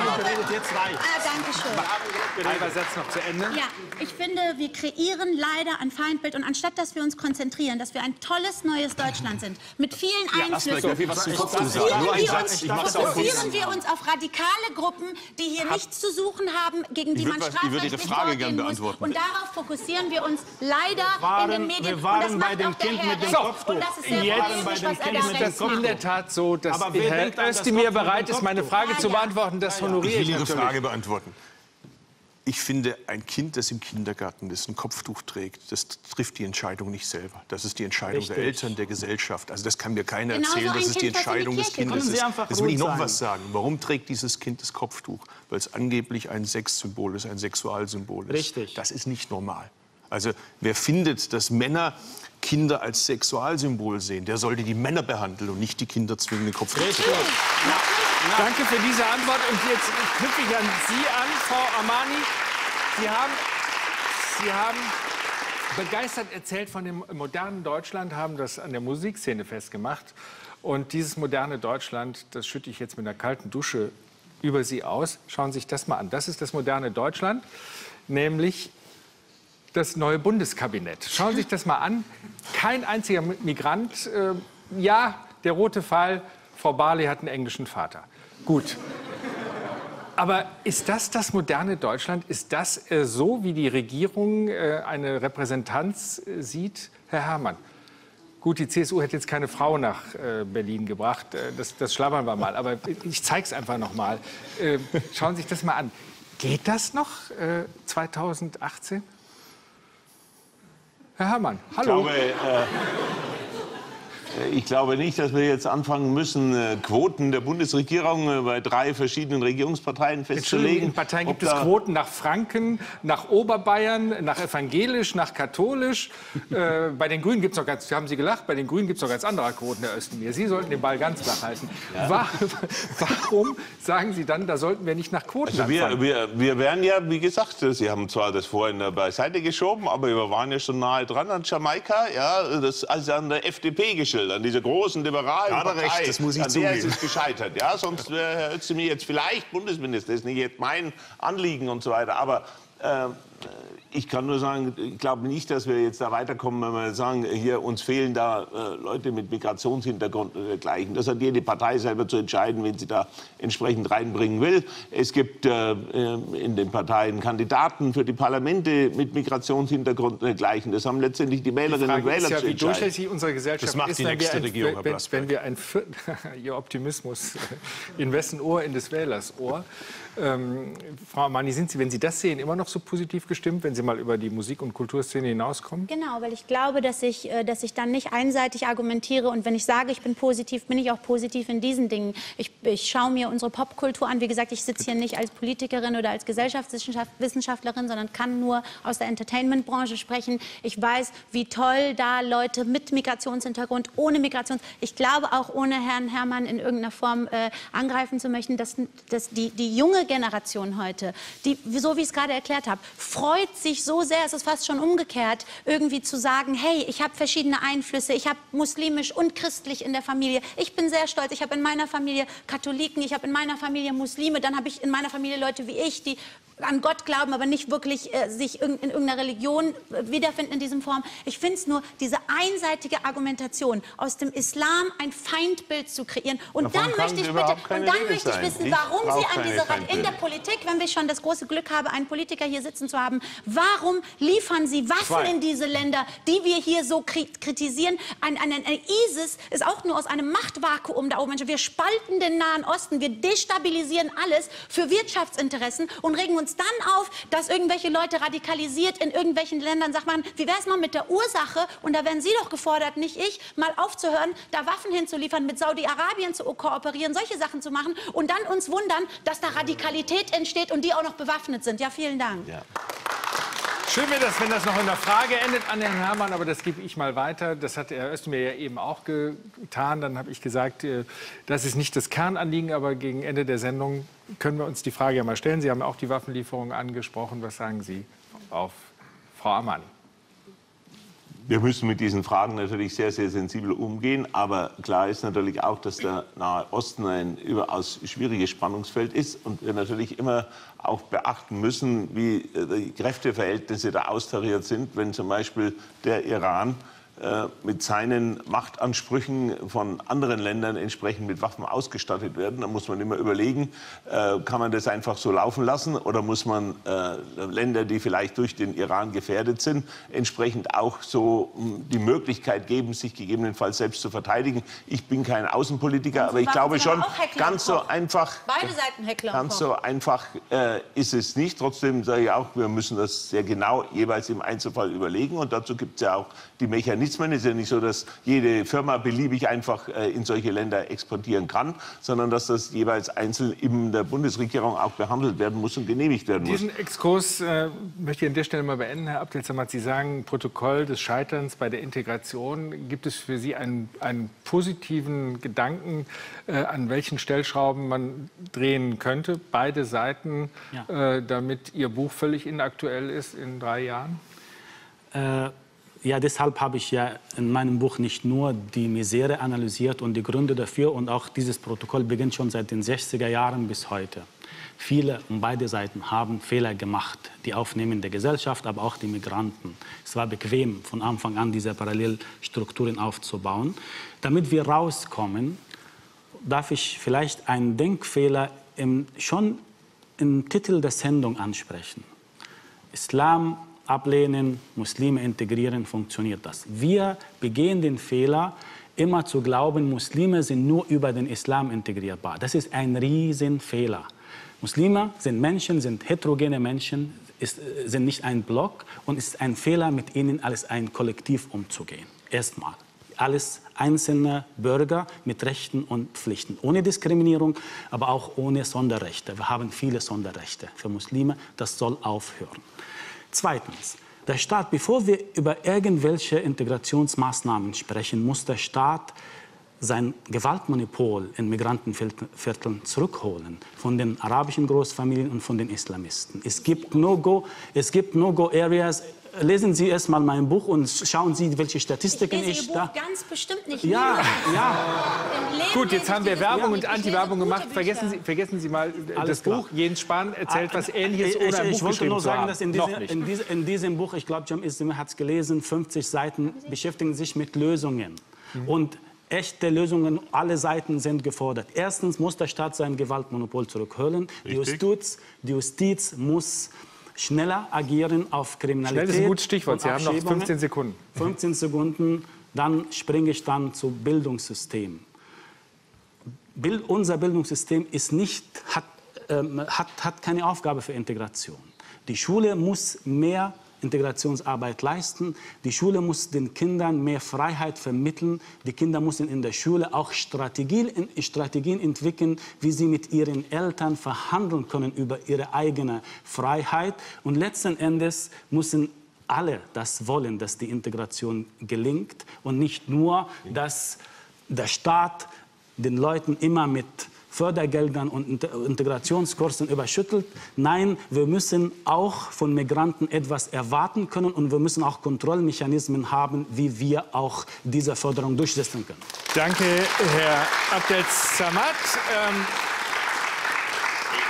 Halber Satz noch zu Ende. Ja, ich finde, wir kreieren leider ein Feindbild. Und anstatt, dass wir uns konzentrieren, dass wir ein tolles, neues Deutschland sind, mit vielen Einflüssen, fokussieren wir uns auf radikale Gruppen, die hier nichts zu suchen haben, gegen die man strafrechtlich vorgehen muss. Und darauf fokussieren wir uns leider in den Medien. Wir waren bei dem Kind mit dem Kopftuch. Jetzt ist in der Tat so, dass Herr Özdemir bereit ist, meine Frage zu beantworten. Das honoriere ich. Ich will Ihre Frage beantworten. Ich finde, ein Kind, das im Kindergarten ist, ein Kopftuch trägt, das trifft die Entscheidung nicht selber. Das ist die Entscheidung Richtig. der Eltern, der Gesellschaft. Also das kann mir keiner genau erzählen, so das ist kind, die Entscheidung die des Kindes. Ist. Jetzt will ich noch sagen. was sagen. Warum trägt dieses Kind das Kopftuch? Weil es angeblich ein Sexsymbol ist, ein Sexualsymbol ist. Richtig. Das ist nicht normal. Also wer findet, dass Männer Kinder als Sexualsymbol sehen, der sollte die Männer behandeln und nicht die Kinder zwingen, den Kopftuch zu tragen. Ja. Danke für diese Antwort. Und jetzt knüpfe ich an Sie an, Frau Amani. Sie haben, Sie haben begeistert erzählt von dem modernen Deutschland, haben das an der Musikszene festgemacht. Und dieses moderne Deutschland, das schütte ich jetzt mit einer kalten Dusche über Sie aus. Schauen Sie sich das mal an. Das ist das moderne Deutschland, nämlich das neue Bundeskabinett. Schauen Sie sich das mal an. Kein einziger Migrant. Äh, ja, der rote Fall. Frau Barley hat einen englischen Vater. Gut. Aber ist das das moderne Deutschland? Ist das äh, so, wie die Regierung äh, eine Repräsentanz äh, sieht? Herr Herrmann, gut, die C S U hat jetzt keine Frau nach äh, Berlin gebracht. Äh, das, das schlabbern wir mal. Aber ich zeige es einfach noch mal. Äh, schauen Sie sich das mal an. Geht das noch äh, zweitausendachtzehn? Herr Herrmann, hallo. Ich glaube, äh Ich glaube nicht, dass wir jetzt anfangen müssen, Quoten der Bundesregierung bei drei verschiedenen Regierungsparteien festzulegen. In Parteien gibt es Quoten nach Franken, nach Oberbayern, nach evangelisch, nach katholisch. äh, bei den Grünen gibt es noch ganz, haben Sie gelacht, bei den Grünen gibt es noch ganz andere Quoten, Herr Özdemir. Sie sollten den Ball ganz flach halten. Ja. War, warum sagen Sie dann, da sollten wir nicht nach Quoten also wir, wir, wir wären ja, wie gesagt, Sie haben zwar das vorhin beiseite geschoben, aber wir waren ja schon nahe dran an Jamaika, ja, das, also an der F D P geschildert. An dieser großen liberalen ja, Partei, recht, das muss ich an der zugeben. Ist es gescheitert. Ja, sonst wäre Herr Özdemir jetzt vielleicht Bundesminister, das ist nicht jetzt mein Anliegen und so weiter. Aber äh, ich kann nur sagen, ich glaube nicht, dass wir jetzt da weiterkommen, wenn wir sagen, hier uns fehlen da äh, Leute mit Migrationshintergrund und dergleichen. Das hat jede Partei selber zu entscheiden, wen sie da entsprechend reinbringen will. Es gibt äh, in den Parteien Kandidaten für die Parlamente mit Migrationshintergrund und dergleichen. Das haben letztendlich die Wählerinnen und Wähler ja, zu entscheiden. Wie durchlässig unsere Gesellschaft das macht ist, die nächste ein, Regierung, wenn, Herr wenn wir ein Ihr Optimismus in wessen Ohr, in des Wählers Ohr. Ähm, Frau Amani, sind Sie, wenn Sie das sehen, immer noch so positiv gestimmt, wenn Sie mal über die Musik- und Kulturszene hinauskommen? Genau, weil ich glaube, dass ich, dass ich dann nicht einseitig argumentiere. Und wenn ich sage, ich bin positiv, bin ich auch positiv in diesen Dingen. Ich, ich schaue mir unsere Popkultur an. Wie gesagt, ich sitze hier nicht als Politikerin oder als Gesellschaftswissenschaftlerin, sondern kann nur aus der Entertainment-Branche sprechen. Ich weiß, wie toll da Leute mit Migrationshintergrund, ohne Migrations... Ich glaube auch, ohne Herrn Herrmann in irgendeiner Form äh, angreifen zu möchten, dass, dass die, die junge Generation heute, die, so wie ich es gerade erklärt habe, freut sich so sehr, es ist fast schon umgekehrt, irgendwie zu sagen, hey, ich habe verschiedene Einflüsse, ich habe muslimisch und christlich in der Familie, ich bin sehr stolz, ich habe in meiner Familie Katholiken, ich habe in meiner Familie Muslime, dann habe ich in meiner Familie Leute wie ich, die an Gott glauben, aber nicht wirklich äh, sich in, in irgendeiner Religion wiederfinden in diesem Form. Ich finde es nur, diese einseitige Argumentation, aus dem Islam ein Feindbild zu kreieren. Und davon dann möchte ich bitte, und dann möchte ich wissen, warum Sie an diese Rat in der Politik, wenn wir schon das große Glück haben, einen Politiker hier sitzen zu haben, warum liefern Sie Waffen Zwei. in diese Länder, die wir hier so kritisieren? Ein, ein, ein, ein ISIS ist auch nur aus einem Machtvakuum da oben. Wir spalten den Nahen Osten, wir destabilisieren alles für Wirtschaftsinteressen und regen uns dann auf, dass irgendwelche Leute radikalisiert in irgendwelchen Ländern, sag mal, wie wäre es mal mit der Ursache? Und da werden Sie doch gefordert, nicht ich, mal aufzuhören, da Waffen hinzuliefern, mit Saudi-Arabien zu kooperieren, solche Sachen zu machen und dann uns wundern, dass da Radikalität entsteht und die auch noch bewaffnet sind. Ja, vielen Dank. Ja. Schön wäre das, wenn das noch in der Frage endet an Herrn Herrmann, aber das gebe ich mal weiter. Das hat Herr Özdemir ja eben auch getan. Dann habe ich gesagt, das ist nicht das Kernanliegen, aber gegen Ende der Sendung können wir uns die Frage ja mal stellen. Sie haben auch die Waffenlieferung angesprochen. Was sagen Sie auf Frau Amani? Wir müssen mit diesen Fragen natürlich sehr, sehr sensibel umgehen. Aber klar ist natürlich auch, dass der Nahe Osten ein überaus schwieriges Spannungsfeld ist. Und wir natürlich immer auch beachten müssen, wie die Kräfteverhältnisse da austariert sind. Wenn zum Beispiel der Iran äh, mit seinen Machtansprüchen von anderen Ländern entsprechend mit Waffen ausgestattet werden, dann muss man immer überlegen, äh, kann man das einfach so laufen lassen? Oder muss man äh, Länder, die vielleicht durch den Iran gefährdet sind, entsprechend auch so die Möglichkeit geben, sich gegebenenfalls selbst zu verteidigen? Ich bin kein Außenpolitiker, aber ich glaube schon, ganz so einfach, beide Seiten Heckler und Koch. Ganz so einfach äh, ist es nicht. Trotzdem sage ich auch, wir müssen das sehr genau jeweils im Einzelfall überlegen. Und dazu gibt es ja auch die Mechanismen. Es ist ja nicht so, dass jede Firma beliebig einfach äh, in solche Länder exportieren kann, sondern dass das jeweils einzeln in der Bundesregierung auch behandelt werden muss und genehmigt werden muss. Diesen Exkurs äh, möchte ich an der Stelle mal beenden, Herr Abdel-Samad. Sie sagen, Protokoll des Scheiterns bei der Integration. Gibt es für Sie einen, einen positiven Gedanken, äh, an welchen Stellschrauben man drehen könnte, beide Seiten, ja. äh, damit Ihr Buch völlig inaktuell ist in drei Jahren? Äh, ja, deshalb habe ich ja in meinem Buch nicht nur die Misere analysiert und die Gründe dafür. Und auch dieses Protokoll beginnt schon seit den sechziger Jahren bis heute. Viele und beide Seiten haben Fehler gemacht, die aufnehmende Gesellschaft, aber auch die Migranten. Es war bequem, von Anfang an diese Parallelstrukturen aufzubauen. Damit wir rauskommen, darf ich vielleicht einen Denkfehler im, schon im Titel der Sendung ansprechen. Islam ablehnen, Muslime integrieren, funktioniert das? Wir begehen den Fehler, immer zu glauben, Muslime sind nur über den Islam integrierbar. Das ist ein Riesenfehler. Muslime sind Menschen, sind heterogene Menschen, ist, sind nicht ein Block. Und es ist ein Fehler, mit ihnen als ein Kollektiv umzugehen. Erstmal. Alles einzelne Bürger mit Rechten und Pflichten. Ohne Diskriminierung, aber auch ohne Sonderrechte. Wir haben viele Sonderrechte für Muslime. Das soll aufhören. Zweitens. Der Staat, bevor wir über irgendwelche Integrationsmaßnahmen sprechen, muss der Staat sein Gewaltmonopol in Migrantenvierteln zurückholen, von den arabischen Großfamilien und von den Islamisten. Es gibt No-Go, es gibt No-Go-Areas. Lesen Sie erst mal mein Buch und schauen Sie, welche Statistiken ich, lese ich Ihr da. Buch ganz bestimmt nicht. Ja, ja. Gut, jetzt haben wir Werbung und Anti-Werbung gemacht. Vergessen Sie, vergessen Sie mal Alles das klar. Buch. Jens Spahn erzählt was Ähnliches ohne ein Buch geschrieben zu haben. Ich wollte nur sagen, dass in, diese, in, diese, in diesem Buch, ich glaube, Cem Özdemir hat es gelesen, fünfzig Seiten beschäftigen sich mit Lösungen. Mhm. Und echte Lösungen, alle Seiten sind gefordert. Erstens muss der Staat sein Gewaltmonopol zurückholen. Die Justiz, die Justiz muss schneller agieren auf Kriminalität. Schnell ist ein gutes Stichwort. Sie haben noch fünfzehn Sekunden. fünfzehn Sekunden, dann springe ich dann zum Bildungssystem. Bild, unser Bildungssystem ist nicht, hat, ähm, hat, hat keine Aufgabe für Integration. Die Schule muss mehr Integrationsarbeit leisten. Die Schule muss den Kindern mehr Freiheit vermitteln. Die Kinder müssen in der Schule auch Strategien, Strategien entwickeln, wie sie mit ihren Eltern verhandeln können über ihre eigene Freiheit. Und letzten Endes müssen alle das wollen, dass die Integration gelingt und nicht nur, dass der Staat den Leuten immer mit Fördergeldern und Integrationskursen überschüttelt. Nein, wir müssen auch von Migranten etwas erwarten können und wir müssen auch Kontrollmechanismen haben, wie wir auch diese Förderung durchsetzen können. Danke, Herr Abdel-Samad. Ähm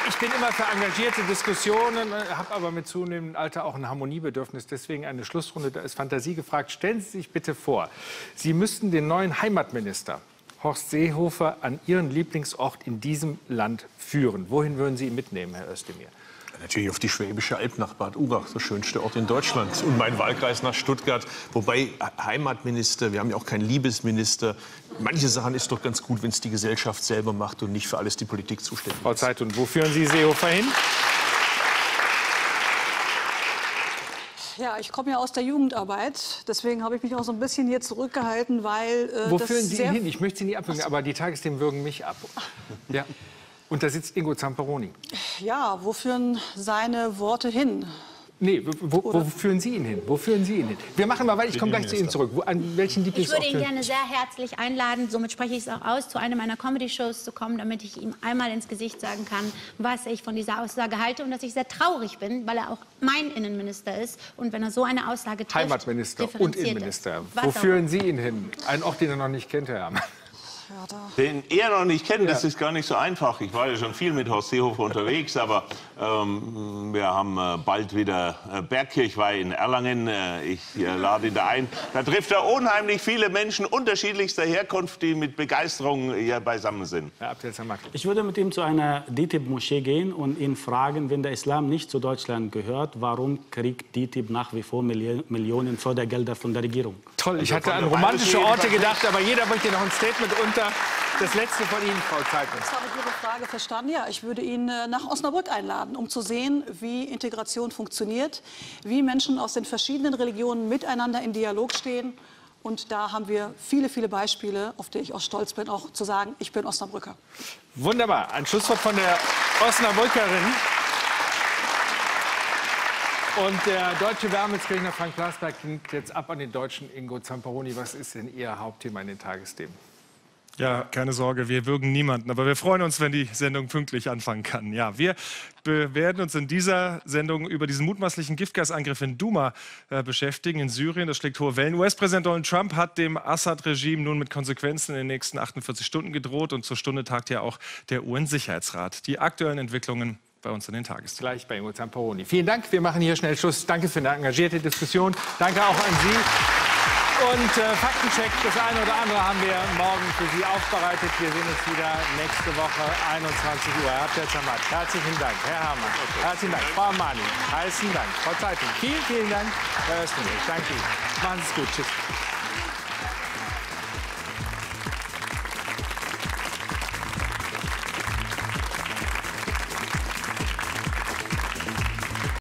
Ich bin immer für engagierte Diskussionen, habe aber mit zunehmendem Alter auch ein Harmoniebedürfnis. Deswegen eine Schlussrunde, da ist Fantasie gefragt. Stellen Sie sich bitte vor, Sie müssten den neuen Heimatminister Horst Seehofer an Ihren Lieblingsort in diesem Land führen. Wohin würden Sie ihn mitnehmen, Herr Özdemir? Natürlich auf die Schwäbische Alb nach Bad Urach, der schönste Ort in Deutschland. Und mein Wahlkreis nach Stuttgart. Wobei Heimatminister, wir haben ja auch keinen Liebesminister. Manche Sachen ist doch ganz gut, wenn es die Gesellschaft selber macht und nicht für alles die Politik zuständig ist. Frau Zeytun, wo führen Sie Seehofer hin? Ja, ich komme ja aus der Jugendarbeit, deswegen habe ich mich auch so ein bisschen hier zurückgehalten, weil... Äh, wo führen Sie ihn hin? Ich möchte Sie nicht abwürgen, so. Aber die Tagesthemen würgen mich ab. Ja. Und da sitzt Ingo Zamperoni. Ja, wo führen seine Worte hin? Nee, wo, wo führen Sie ihn hin? Wo führen Sie ihn hin? Wir machen mal weiter, ich komme gleich zu Ihnen zurück. Wo, an welchen ich würde ihn gerne sehr herzlich einladen, somit spreche ich es auch aus, zu einer meiner Comedy-Shows zu kommen, damit ich ihm einmal ins Gesicht sagen kann, was ich von dieser Aussage halte und dass ich sehr traurig bin, weil er auch mein Innenminister ist. Und wenn er so eine Aussage trifft, Heimatminister und Innenminister. Wo führen Sie ihn hin? Ein Ort, den er noch nicht kennt, Herr Herrmann. Den er noch nicht kennt, das ist gar nicht so einfach. Ich war ja schon viel mit Horst Seehofer unterwegs, aber ähm, wir haben äh, bald wieder äh, Bergkirchweih in Erlangen. Äh, ich äh, lade ihn da ein. Da trifft er unheimlich viele Menschen unterschiedlichster Herkunft, die mit Begeisterung hier beisammen sind. Herr Abdel-Samad. Ich würde mit ihm zu einer D I T I B-Moschee gehen und ihn fragen, wenn der Islam nicht zu Deutschland gehört, warum kriegt D I T I B nach wie vor Milli- Millionen Fördergelder von der Regierung? Toll, ich hatte an romantische Orte gedacht, aber jeder möchte noch ein Statement unter. Das letzte von Ihnen, Frau Zeytun. Das habe ich Ihre Frage verstanden. Ja, ich würde ihn äh, nach Osnabrück einladen, um zu sehen, wie Integration funktioniert, wie Menschen aus den verschiedenen Religionen miteinander in Dialog stehen. Und da haben wir viele, viele Beispiele, auf die ich auch stolz bin, auch zu sagen, ich bin Osnabrücker. Wunderbar. Ein Schlusswort von der Osnabrückerin. Und der deutsche Wermelsgegner Frank Plasberg klingt jetzt ab an den deutschen Ingo Zamperoni. Was ist denn Ihr Hauptthema in den Tagesthemen? Ja, keine Sorge, wir würgen niemanden, aber wir freuen uns, wenn die Sendung pünktlich anfangen kann. Ja, wir werden uns in dieser Sendung über diesen mutmaßlichen Giftgasangriff in Duma äh, beschäftigen, in Syrien. Das schlägt hohe Wellen. U S-Präsident Donald Trump hat dem Assad-Regime nun mit Konsequenzen in den nächsten achtundvierzig Stunden gedroht. Und zur Stunde tagt ja auch der U N-Sicherheitsrat. Die aktuellen Entwicklungen bei uns in den Tagesthemen. Gleich bei Ingo Zamperoni. Vielen Dank, wir machen hier schnell Schluss. Danke für eine engagierte Diskussion. Danke auch an Sie. Und äh, Faktencheck, das eine oder andere haben wir morgen für Sie aufbereitet. Wir sehen uns wieder nächste Woche, einundzwanzig Uhr. Herr Abdel-Samad, herzlichen Dank. Herr Herrmann, herzlichen Dank. Frau Amani, heißen Dank. Frau Zeytun, vielen, vielen Dank. Herr Özdemir, danke Ihnen. Machen Sie es gut. Tschüss.